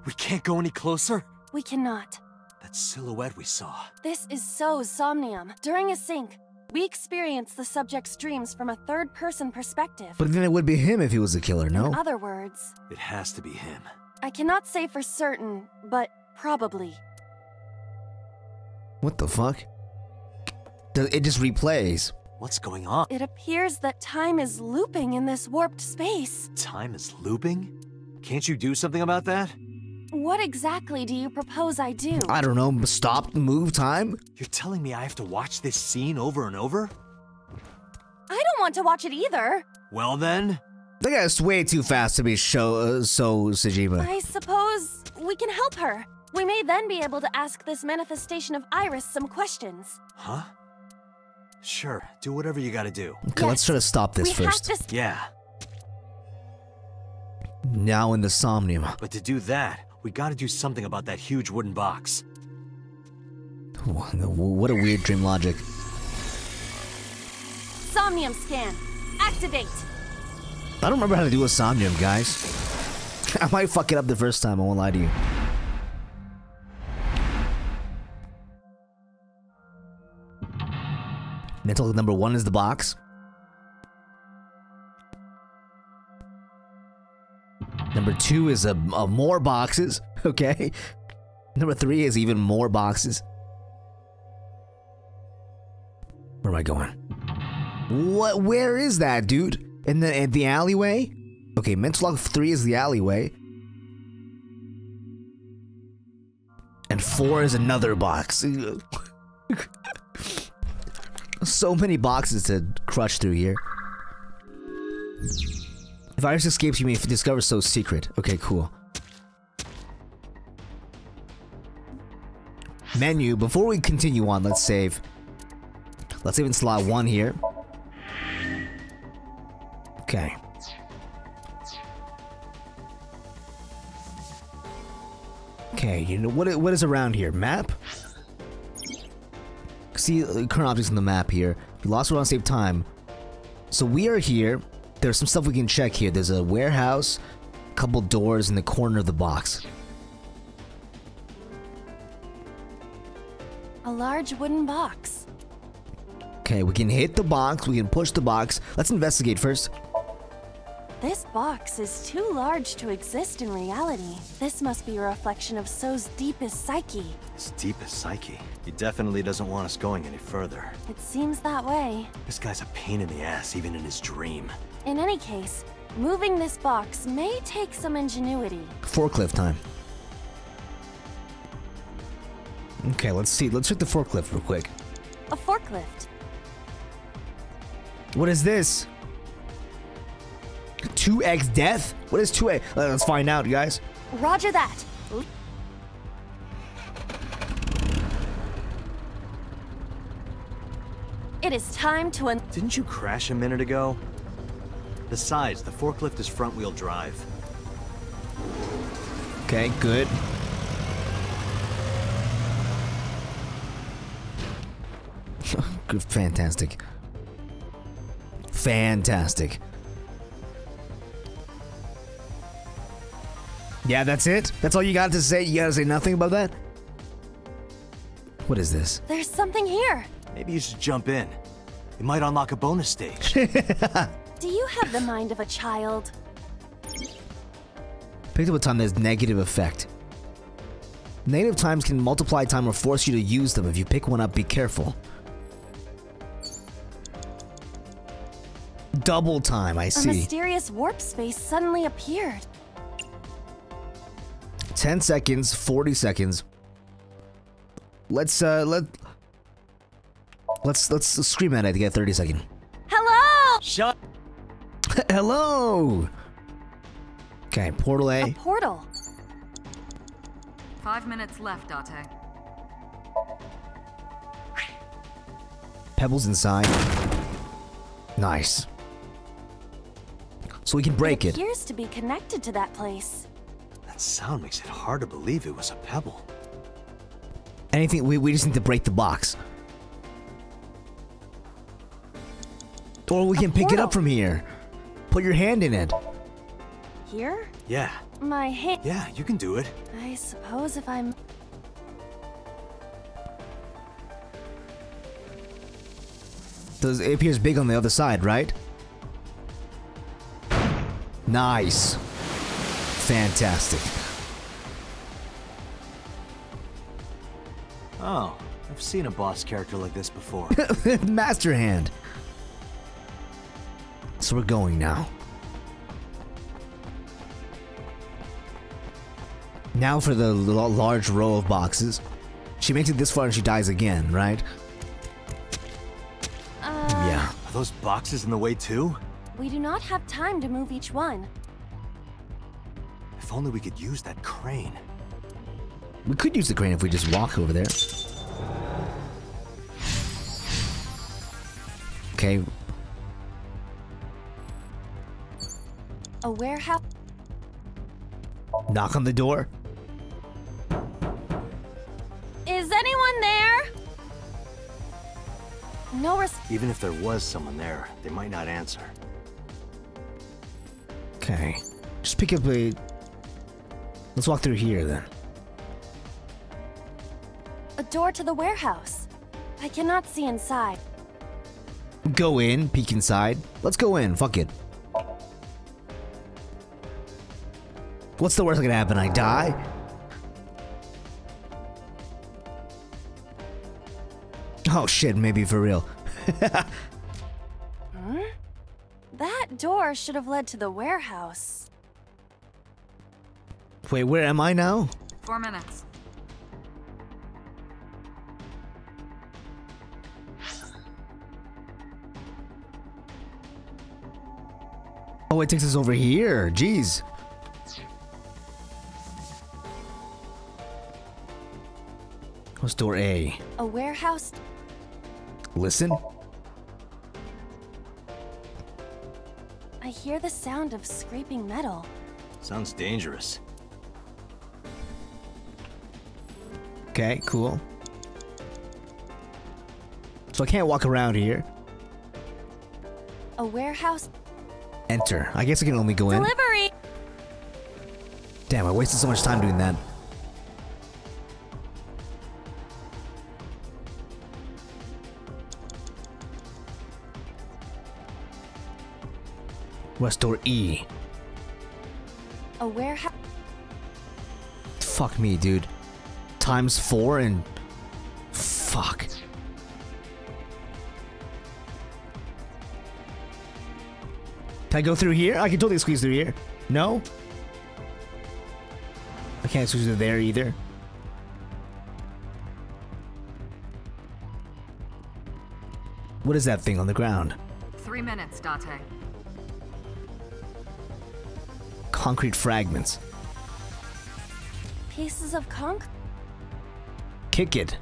We can't go any closer. We cannot. That silhouette we saw. This is So's somnium. During a sync, we experience the subject's dreams from a third-person perspective. But then it would be him if he was a killer, no? In other words... It has to be him. I cannot say for certain, but probably. What the fuck? It just replays. What's going on? It appears that time is looping in this warped space. Time is looping? Can't you do something about that? What exactly do you propose I do? I don't know, stop, move time? You're telling me I have to watch this scene over and over? I don't want to watch it either. Well then? That guy's way too fast to be So Sejima. I suppose we can help her. We may then be able to ask this manifestation of Iris some questions. Huh? Sure, do whatever you gotta do. Okay, yes. Let's try to stop this first. Yeah. Now in the somnium. But to do that, we gotta do something about that huge wooden box. What a weird dream logic. Somnium scan. Activate. I don't remember how to do a somnium, guys. I might fuck it up the first time, I won't lie to you. Mental number one is the box. Number two is a more boxes, okay? Number three is even more boxes. Where am I going? What? Where is that, dude? In the alleyway? Okay, mental log 3 is the alleyway. And 4 is another box. So many boxes to crush through here. If Iris escapes, you may discover So's secret. Okay, cool. Menu. Before we continue on, let's save. Let's save in slot 1 here. Okay. Okay, you know, what is around here? Map? See current objects on the map here. We lost around, save time. So we are here. There's some stuff we can check here. There's a warehouse, a couple doors in the corner of the box. A large wooden box. Okay, we can hit the box, we can push the box. Let's investigate first. This box is too large to exist in reality. This must be a reflection of So's deepest psyche. His deepest psyche? He definitely doesn't want us going any further. It seems that way. This guy's a pain in the ass, even in his dream. In any case, moving this box may take some ingenuity. Forklift time. Okay, let's see. Let's check the forklift real quick. A forklift. What is this? 2x death? What is 2x? Let's find out, guys. Roger that. It is time to un- Didn't you crash a minute ago? Besides, the forklift is front-wheel drive. Okay, good. Good, fantastic. Fantastic. Yeah, that's it? That's all you got to say? You gotta say nothing about that? What is this? There's something here. Maybe you should jump in. It might unlock a bonus stage. Do you have the mind of a child? Picked up a time that has negative effect. Negative times can multiply time or force you to use them. If you pick one up, be careful. Double time, I see. A mysterious warp space suddenly appeared. 10 seconds, 40 seconds. Let's scream at it to get 30 seconds. Hello! Shut. Hello! Okay, portal A. A portal. 5 minutes left, Dante. Pebbles inside. Nice. So we can break it. It appears to be connected to that place. That sound makes it hard to believe it was a pebble. Anything, we just need to break the box. Or we can pick it up from here. Put your hand in it. Here? Yeah. My hand. Yeah, you can do it. I suppose if I'm... It appears big on the other side, right? Nice. Fantastic. Oh, I've seen a boss character like this before. Master hand. So we're going now. Now for the large row of boxes. She makes it this far and she dies again, right? Yeah. Are those boxes in the way too? We do not have time to move each one. If only we could use that crane. We could use the crane if we just walk over there. Okay. A warehouse. Knock on the door. Is anyone there? No response. Even if there was someone there, they might not answer. Okay. Just pick up a... Let's walk through here, then. A door to the warehouse. I cannot see inside. Go in, peek inside. Let's go in, fuck it. What's the worst that can happen? I die? Oh shit, maybe for real. Hmm? That door should have led to the warehouse. Wait, where am I now? 4 minutes. Oh, it takes us over here. Jeez. What's door A? A warehouse. Listen. I I hear the sound of scraping metal. Sounds dangerous. Okay, cool. So I can't walk around here. A warehouse. Enter. I guess I can only go in. Delivery! Damn, I wasted so much time doing that. West door E. A warehouse. Fuck me, dude. Times 4 and... Fuck. Can I go through here? I can totally squeeze through here. No? I can't squeeze through there either. What is that thing on the ground? 3 minutes, Dante. Concrete fragments. Pieces of conch. Kick it.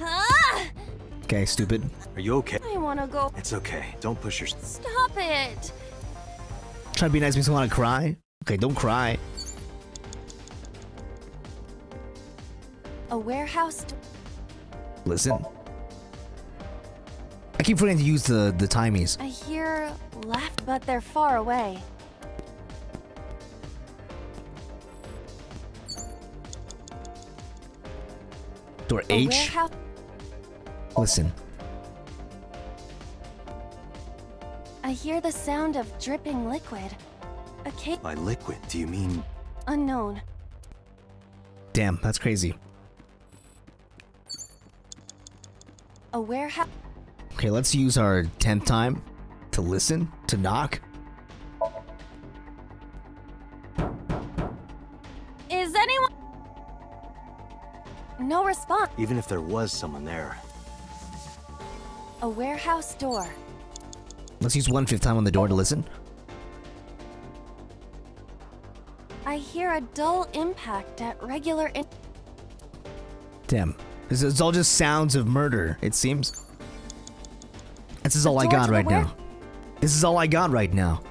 Ah! Okay, stupid. Are you okay? I wanna go. It's okay. Don't push your. Stop it. Try to be nice. Makes me wanna cry. Okay, don't cry. A warehouse. Listen. I keep forgetting to use the timies. I hear. Left, but they're far away. Door H. Listen. I hear the sound of dripping liquid. A cake. By liquid, do you mean? Unknown. Damn, that's crazy. A warehouse. Okay, let's use our 10th time. To listen? To knock? Is anyone? No response. Even if there was someone there. A warehouse door. Let's use 1/5 time on the door to listen. I hear a dull impact at regular in. Damn. This is all just sounds of murder, it seems. This is all I got right now. This is all I got right now.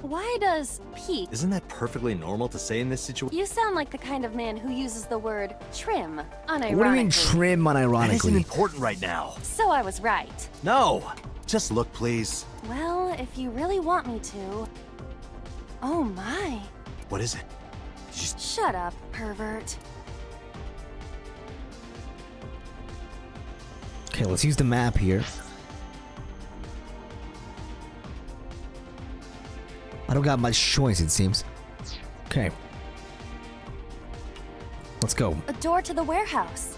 Why does peak? Isn't that perfectly normal to say in this situation? You sound like the kind of man who uses the word trim unironically. What do you mean trim unironically? That isn't important right now. So I was right. No, just look, please. Well, if you really want me to. Oh my. What is it? Just shut up, pervert. Okay, let's use the map here. I don't got much choice, it seems. Okay. Let's go. A door to the warehouse.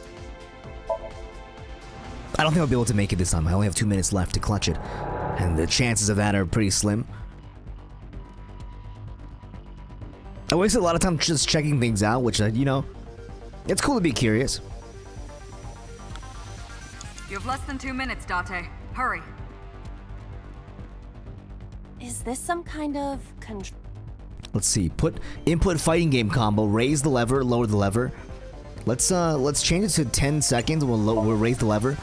I don't think I'll be able to make it this time. I only have 2 minutes left to clutch it. And the chances of that are pretty slim. I wasted a lot of time just checking things out, which, you know, it's cool to be curious. You have less than 2 minutes, Dante. Hurry. Is this some kind of control? Let's see. Put input fighting game combo. Raise the lever. Lower the lever. Let's change it to 10 seconds. We'll raise the lever.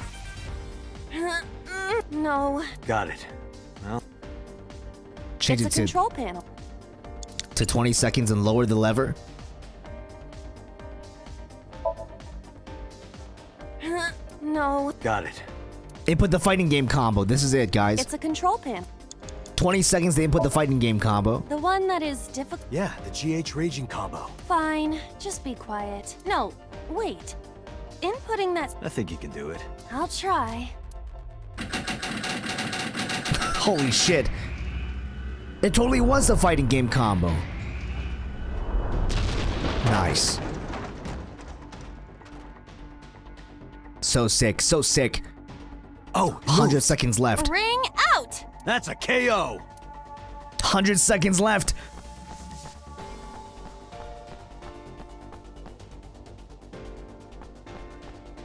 No. Got it. Well, change it to control panel. To 20 seconds and lower the lever. No. Got it. Input the fighting game combo. This is it, guys. It's a control panel. 20 seconds to input the fighting game combo. The one that is difficult. Yeah, the GH raging combo. Fine, just be quiet. No, wait. Inputting that. I think you can do it. I'll try. Holy shit. It totally was the fighting game combo. Nice. So sick, so sick. Oh, 100 seconds left. Ring out! That's a KO! 100 seconds left!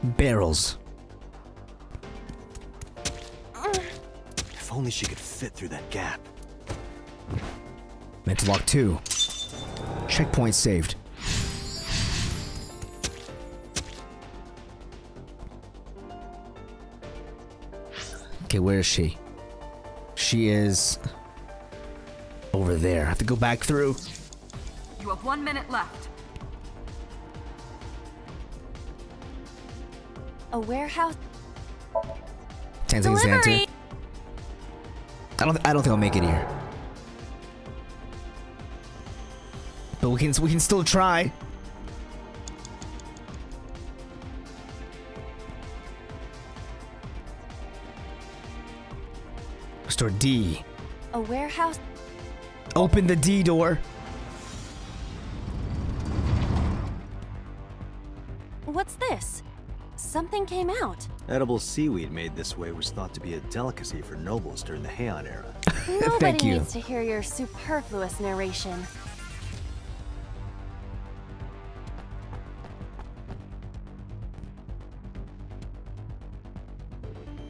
Barrels. If only she could fit through that gap. Mental lock 2. Checkpoint saved. Okay, where is she? She is over there. I have to go back through. You have 1 minute left. A warehouse. Delivery. Dante. I don't think I'll make it here. But we can still try. Store D. A warehouse. Open the D door. What's this? Something came out. Edible seaweed made this way was thought to be a delicacy for nobles during the Heian era. Nobody needs to hear your superfluous narration.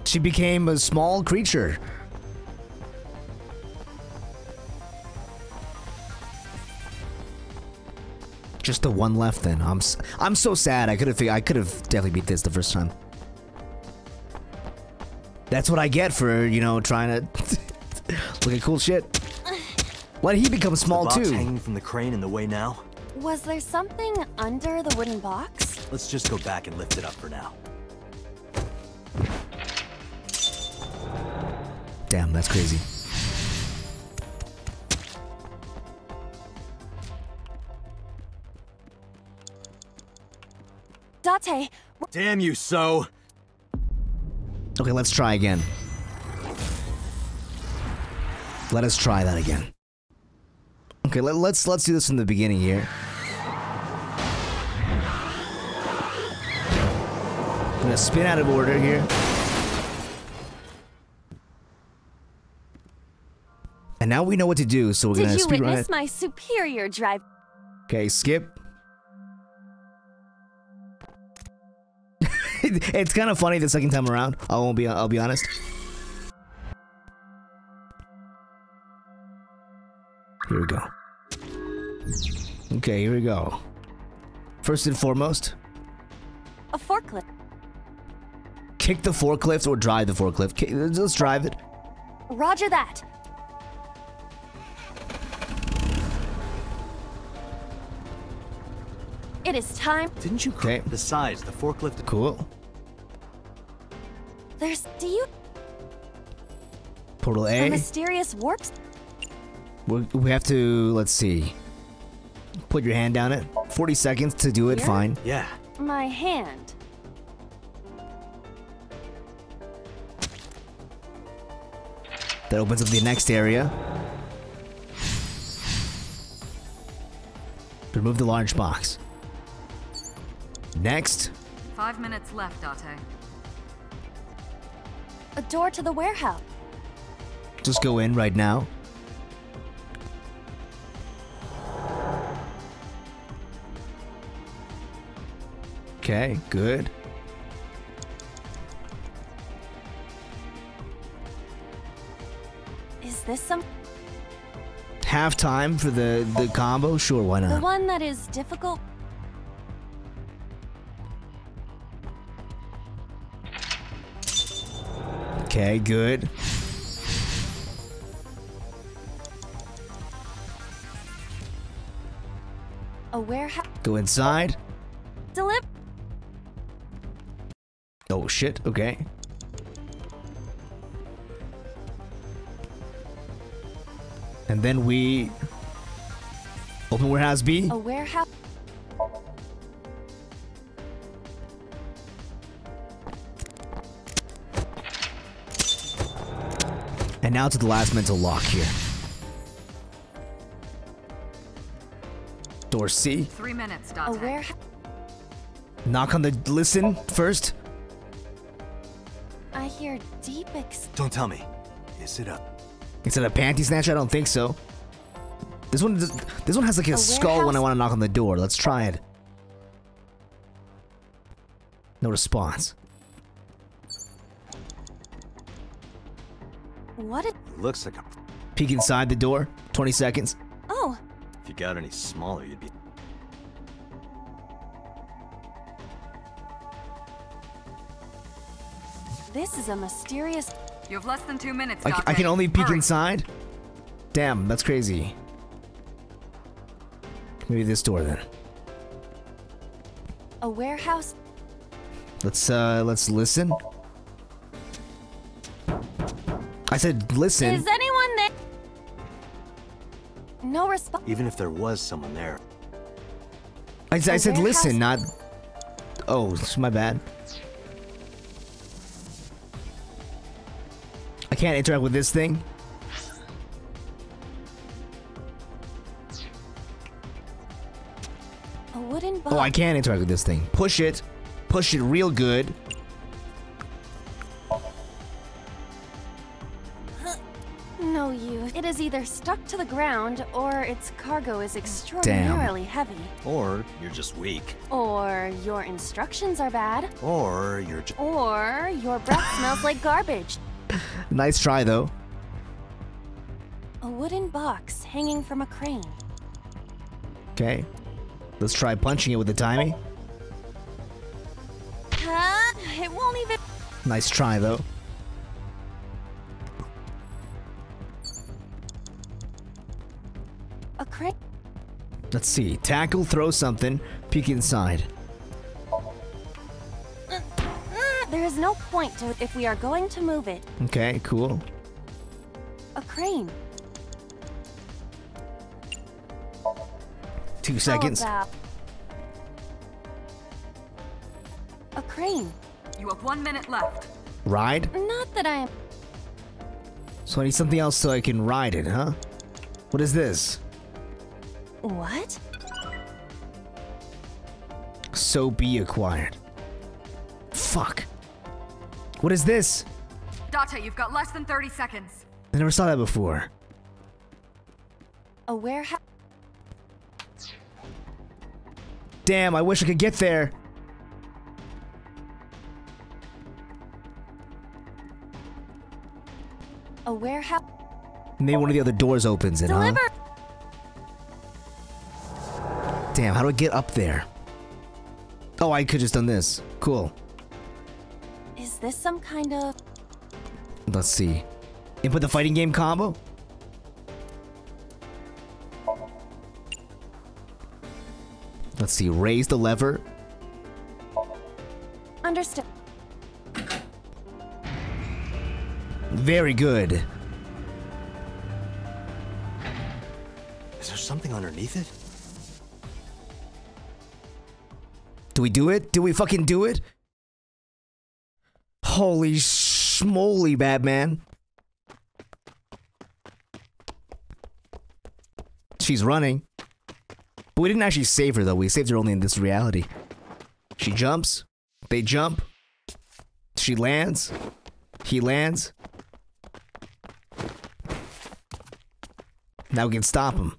She became a small creature. Just the one left then. I'm so sad. I could have definitely beat this the first time. That's what I get for, you know, trying to look at cool shit. Why did he become small too? The box hanging from the crane in the way now. Was there something under the wooden box? Let's just go back and lift it up for now. Damn, that's crazy. Dante. Damn you, so. Okay, let's try again. Let us try that again. Okay, let's do this from the beginning here. I'm gonna spin out of order here. And now we know what to do, so we're gonna speedrun it. Did you witness my superior drive? Okay, skip. It's kind of funny the second time around. I'll be honest. Here we go. Okay, here we go. First and foremost, a forklift. Kick the forklift or drive the forklift. Let's drive it. Roger that. It is time. Didn't you correct the size? The forklift. Cool. There's Portal A. A mysterious warps. We have to. Let's see. Put your hand down it. 40 seconds to do it. Here? Fine. Yeah. My hand. That opens up the next area. Remove the large box. Next. 5 minutes left, Dante. A door to the warehouse. Just go in right now. Okay, good. Is this some half time for the combo? Sure, why not? The one that is difficult. Okay, good. A warehouse. Go inside. Deliver. Oh shit, okay. And then we open warehouse B. A warehouse. And now to the last mental lock here. Door C. 3 minutes, Dante. Aware. Knock on the... Listen first. I hear deep ex... Don't tell me. Is it a... Is it a panty snatcher? I don't think so. This one has like a skull when I want to knock on the door. Let's try it. No response. What it looks like a peek inside the door. 20 seconds. Oh. If you got any smaller, you'd be. This is a mysterious. You have less than 2 minutes. Like, I can only peek inside? Damn, that's crazy. Maybe this door then. A warehouse. Let's listen. I said listen. Is anyone there? No response. Even if there was someone there. I said listen, not. Oh, it's my bad. I can't interact with this thing. A wooden box. Oh, I can interact with this thing. Push it. Push it real good. No use. It is either stuck to the ground or its cargo is extraordinarily heavy. Or you're just weak. Or your instructions are bad. Or you're or your breath smells like garbage. Nice try though. A wooden box hanging from a crane. Okay. Let's try punching it with the timing. It won't even. Nice try though. A crane. Let's see. Tackle, throw something, peek inside. There is no point to if we are going to move it. Okay, cool. A crane. 2 seconds. A crane. You have 1 minute left. Ride? Not that I am. So I need something else so I can ride it, huh? What is this? What? So be acquired. Fuck. What is this? Date, you've got less than 30 seconds. I never saw that before. A warehouse. Damn, I wish I could get there. A warehouse. Maybe one of the other doors opens it, huh? Damn, how do I get up there? Oh, I could just done this. Cool. Is this some kind of... Let's see. Input the fighting game combo? Let's see, raise the lever. Understood. Very good. Is there something underneath it? Do we do it? Do we fucking do it? Holy schmoly, Batman. She's running. But we didn't actually save her, though. We saved her only in this reality. She jumps. They jump. She lands. He lands. Now we can stop him.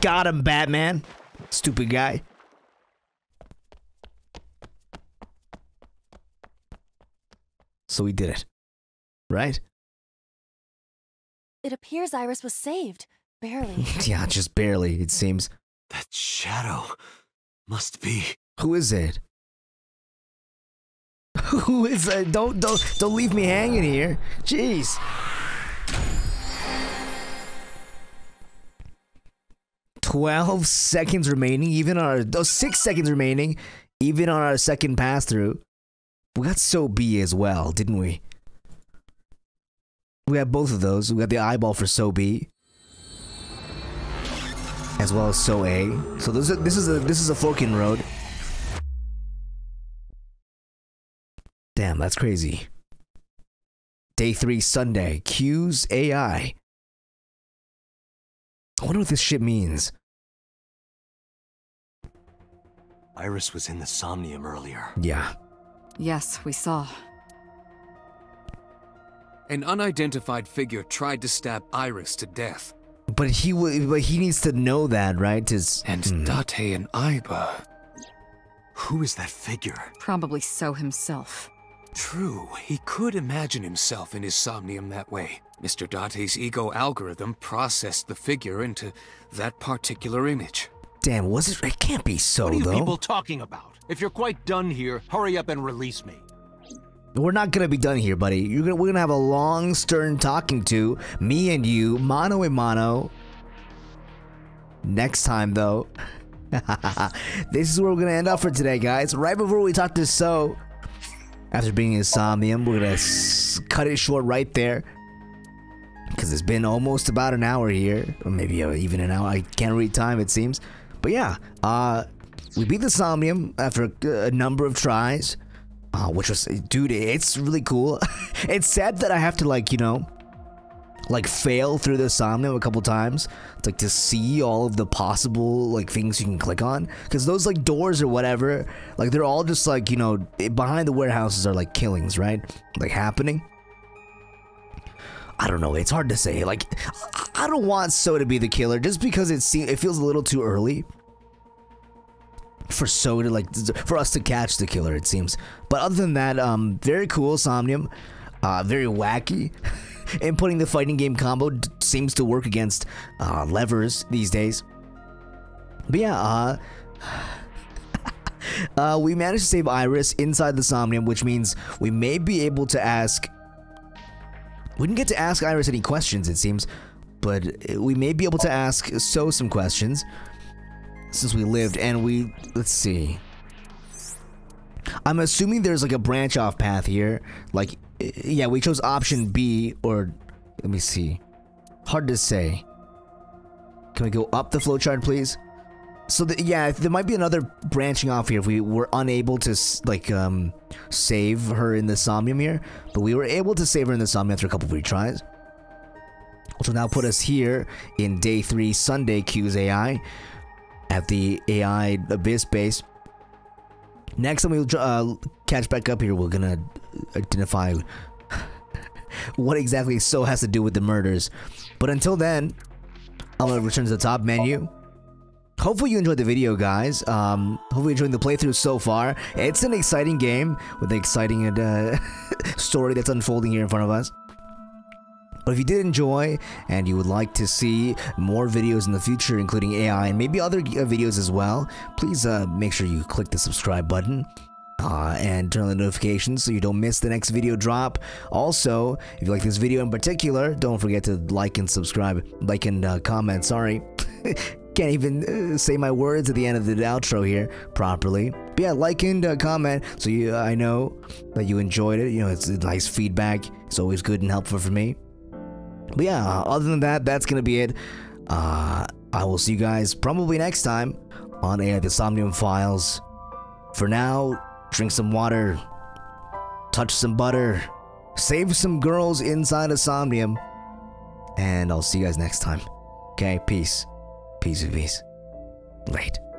Got him, Batman. Stupid guy. So we did it. Right? It appears Iris was saved. Barely. Yeah, just barely, it seems. That shadow must be... Who is it? Who is it? Don't leave me hanging here. Jeez. Oh, 6 seconds remaining, even on our second pass through. We got So B as well, didn't we? We got both of those. We got the eyeball for So B, as well as So A. So this is a forking road. Damn, that's crazy. Day 3 Sunday. Q's AI. I wonder what this shit means. Iris was in the Somnium earlier. Yeah. Yes, we saw. An unidentified figure tried to stab Iris to death. But he needs to know that, right? Dante and Aiba. Who is that figure? Probably So himself. True, he could imagine himself in his Somnium that way. Mr. Dante's ego algorithm processed the figure into that particular image. Damn, was it? It can't be so, though. What are you people talking about? If you're quite done here, hurry up and release me. We're not gonna be done here, buddy. We're gonna have a long, stern talking to, me and you, mano a mano. Next time, though. This is where we're gonna end up for today, guys. Right before we talk to So, after being in Somnium, we're gonna cut it short right there, because it's been almost about an hour here, or maybe even an hour. I can't read time, it seems. But yeah, we beat the Somnium after a number of tries, which was, dude, it's really cool. It's sad that I have to, like, you know, like, fail through the Somnium a couple times, like, to see all of the possible, like, things you can click on, because those, like, doors or whatever, like, they're all just, like, you know, behind the warehouses are, like, killings, right? Like, happening. I don't know, it's hard to say. Like, I don't want So to be the killer, just because it feels a little too early for So to, like, for us to catch the killer, it seems. But other than that, very cool Somnium, very wacky. Inputting the fighting game combo seems to work against levers these days. But yeah, we managed to save Iris inside the Somnium, which means we may be able to ask... We didn't get to ask Iris any questions, it seems, but we may be able to ask So some questions since we lived, and we... Let's see. I'm assuming there's, like, a branch-off path here. Like, yeah, we chose option B, or... Let me see. Hard to say. Can we go up the flowchart, please? So, yeah, there might be another branching off here if we were unable to, like, save her in the Somnium here. But we were able to save her in the Somnium after a couple of retries, which will now put us here in Day 3 Sunday Q's AI at the AI Abyss base. Next time we catch back up here, we're gonna identify what exactly So has to do with the murders. But until then, I'm gonna return to the top menu. Hopefully you enjoyed the video, guys. Hopefully you enjoyed the playthrough so far. It's an exciting game with an exciting story that's unfolding here in front of us. But if you did enjoy and you would like to see more videos in the future, including AI and maybe other videos as well, please make sure you click the subscribe button and turn on the notifications so you don't miss the next video drop. Also, if you like this video in particular, don't forget to like and subscribe, like and comment, sorry. Can't even say my words at the end of the outro here properly. But yeah, like and comment so you I know that you enjoyed it. You know, it's nice feedback. It's always good and helpful for me. But yeah, other than that, that's gonna be it. I will see you guys probably next time on AI: The Somnium Files. For now, drink some water, touch some butter, save some girls inside a Somnium, and I'll see you guys next time. Okay, peace. Peace. Late.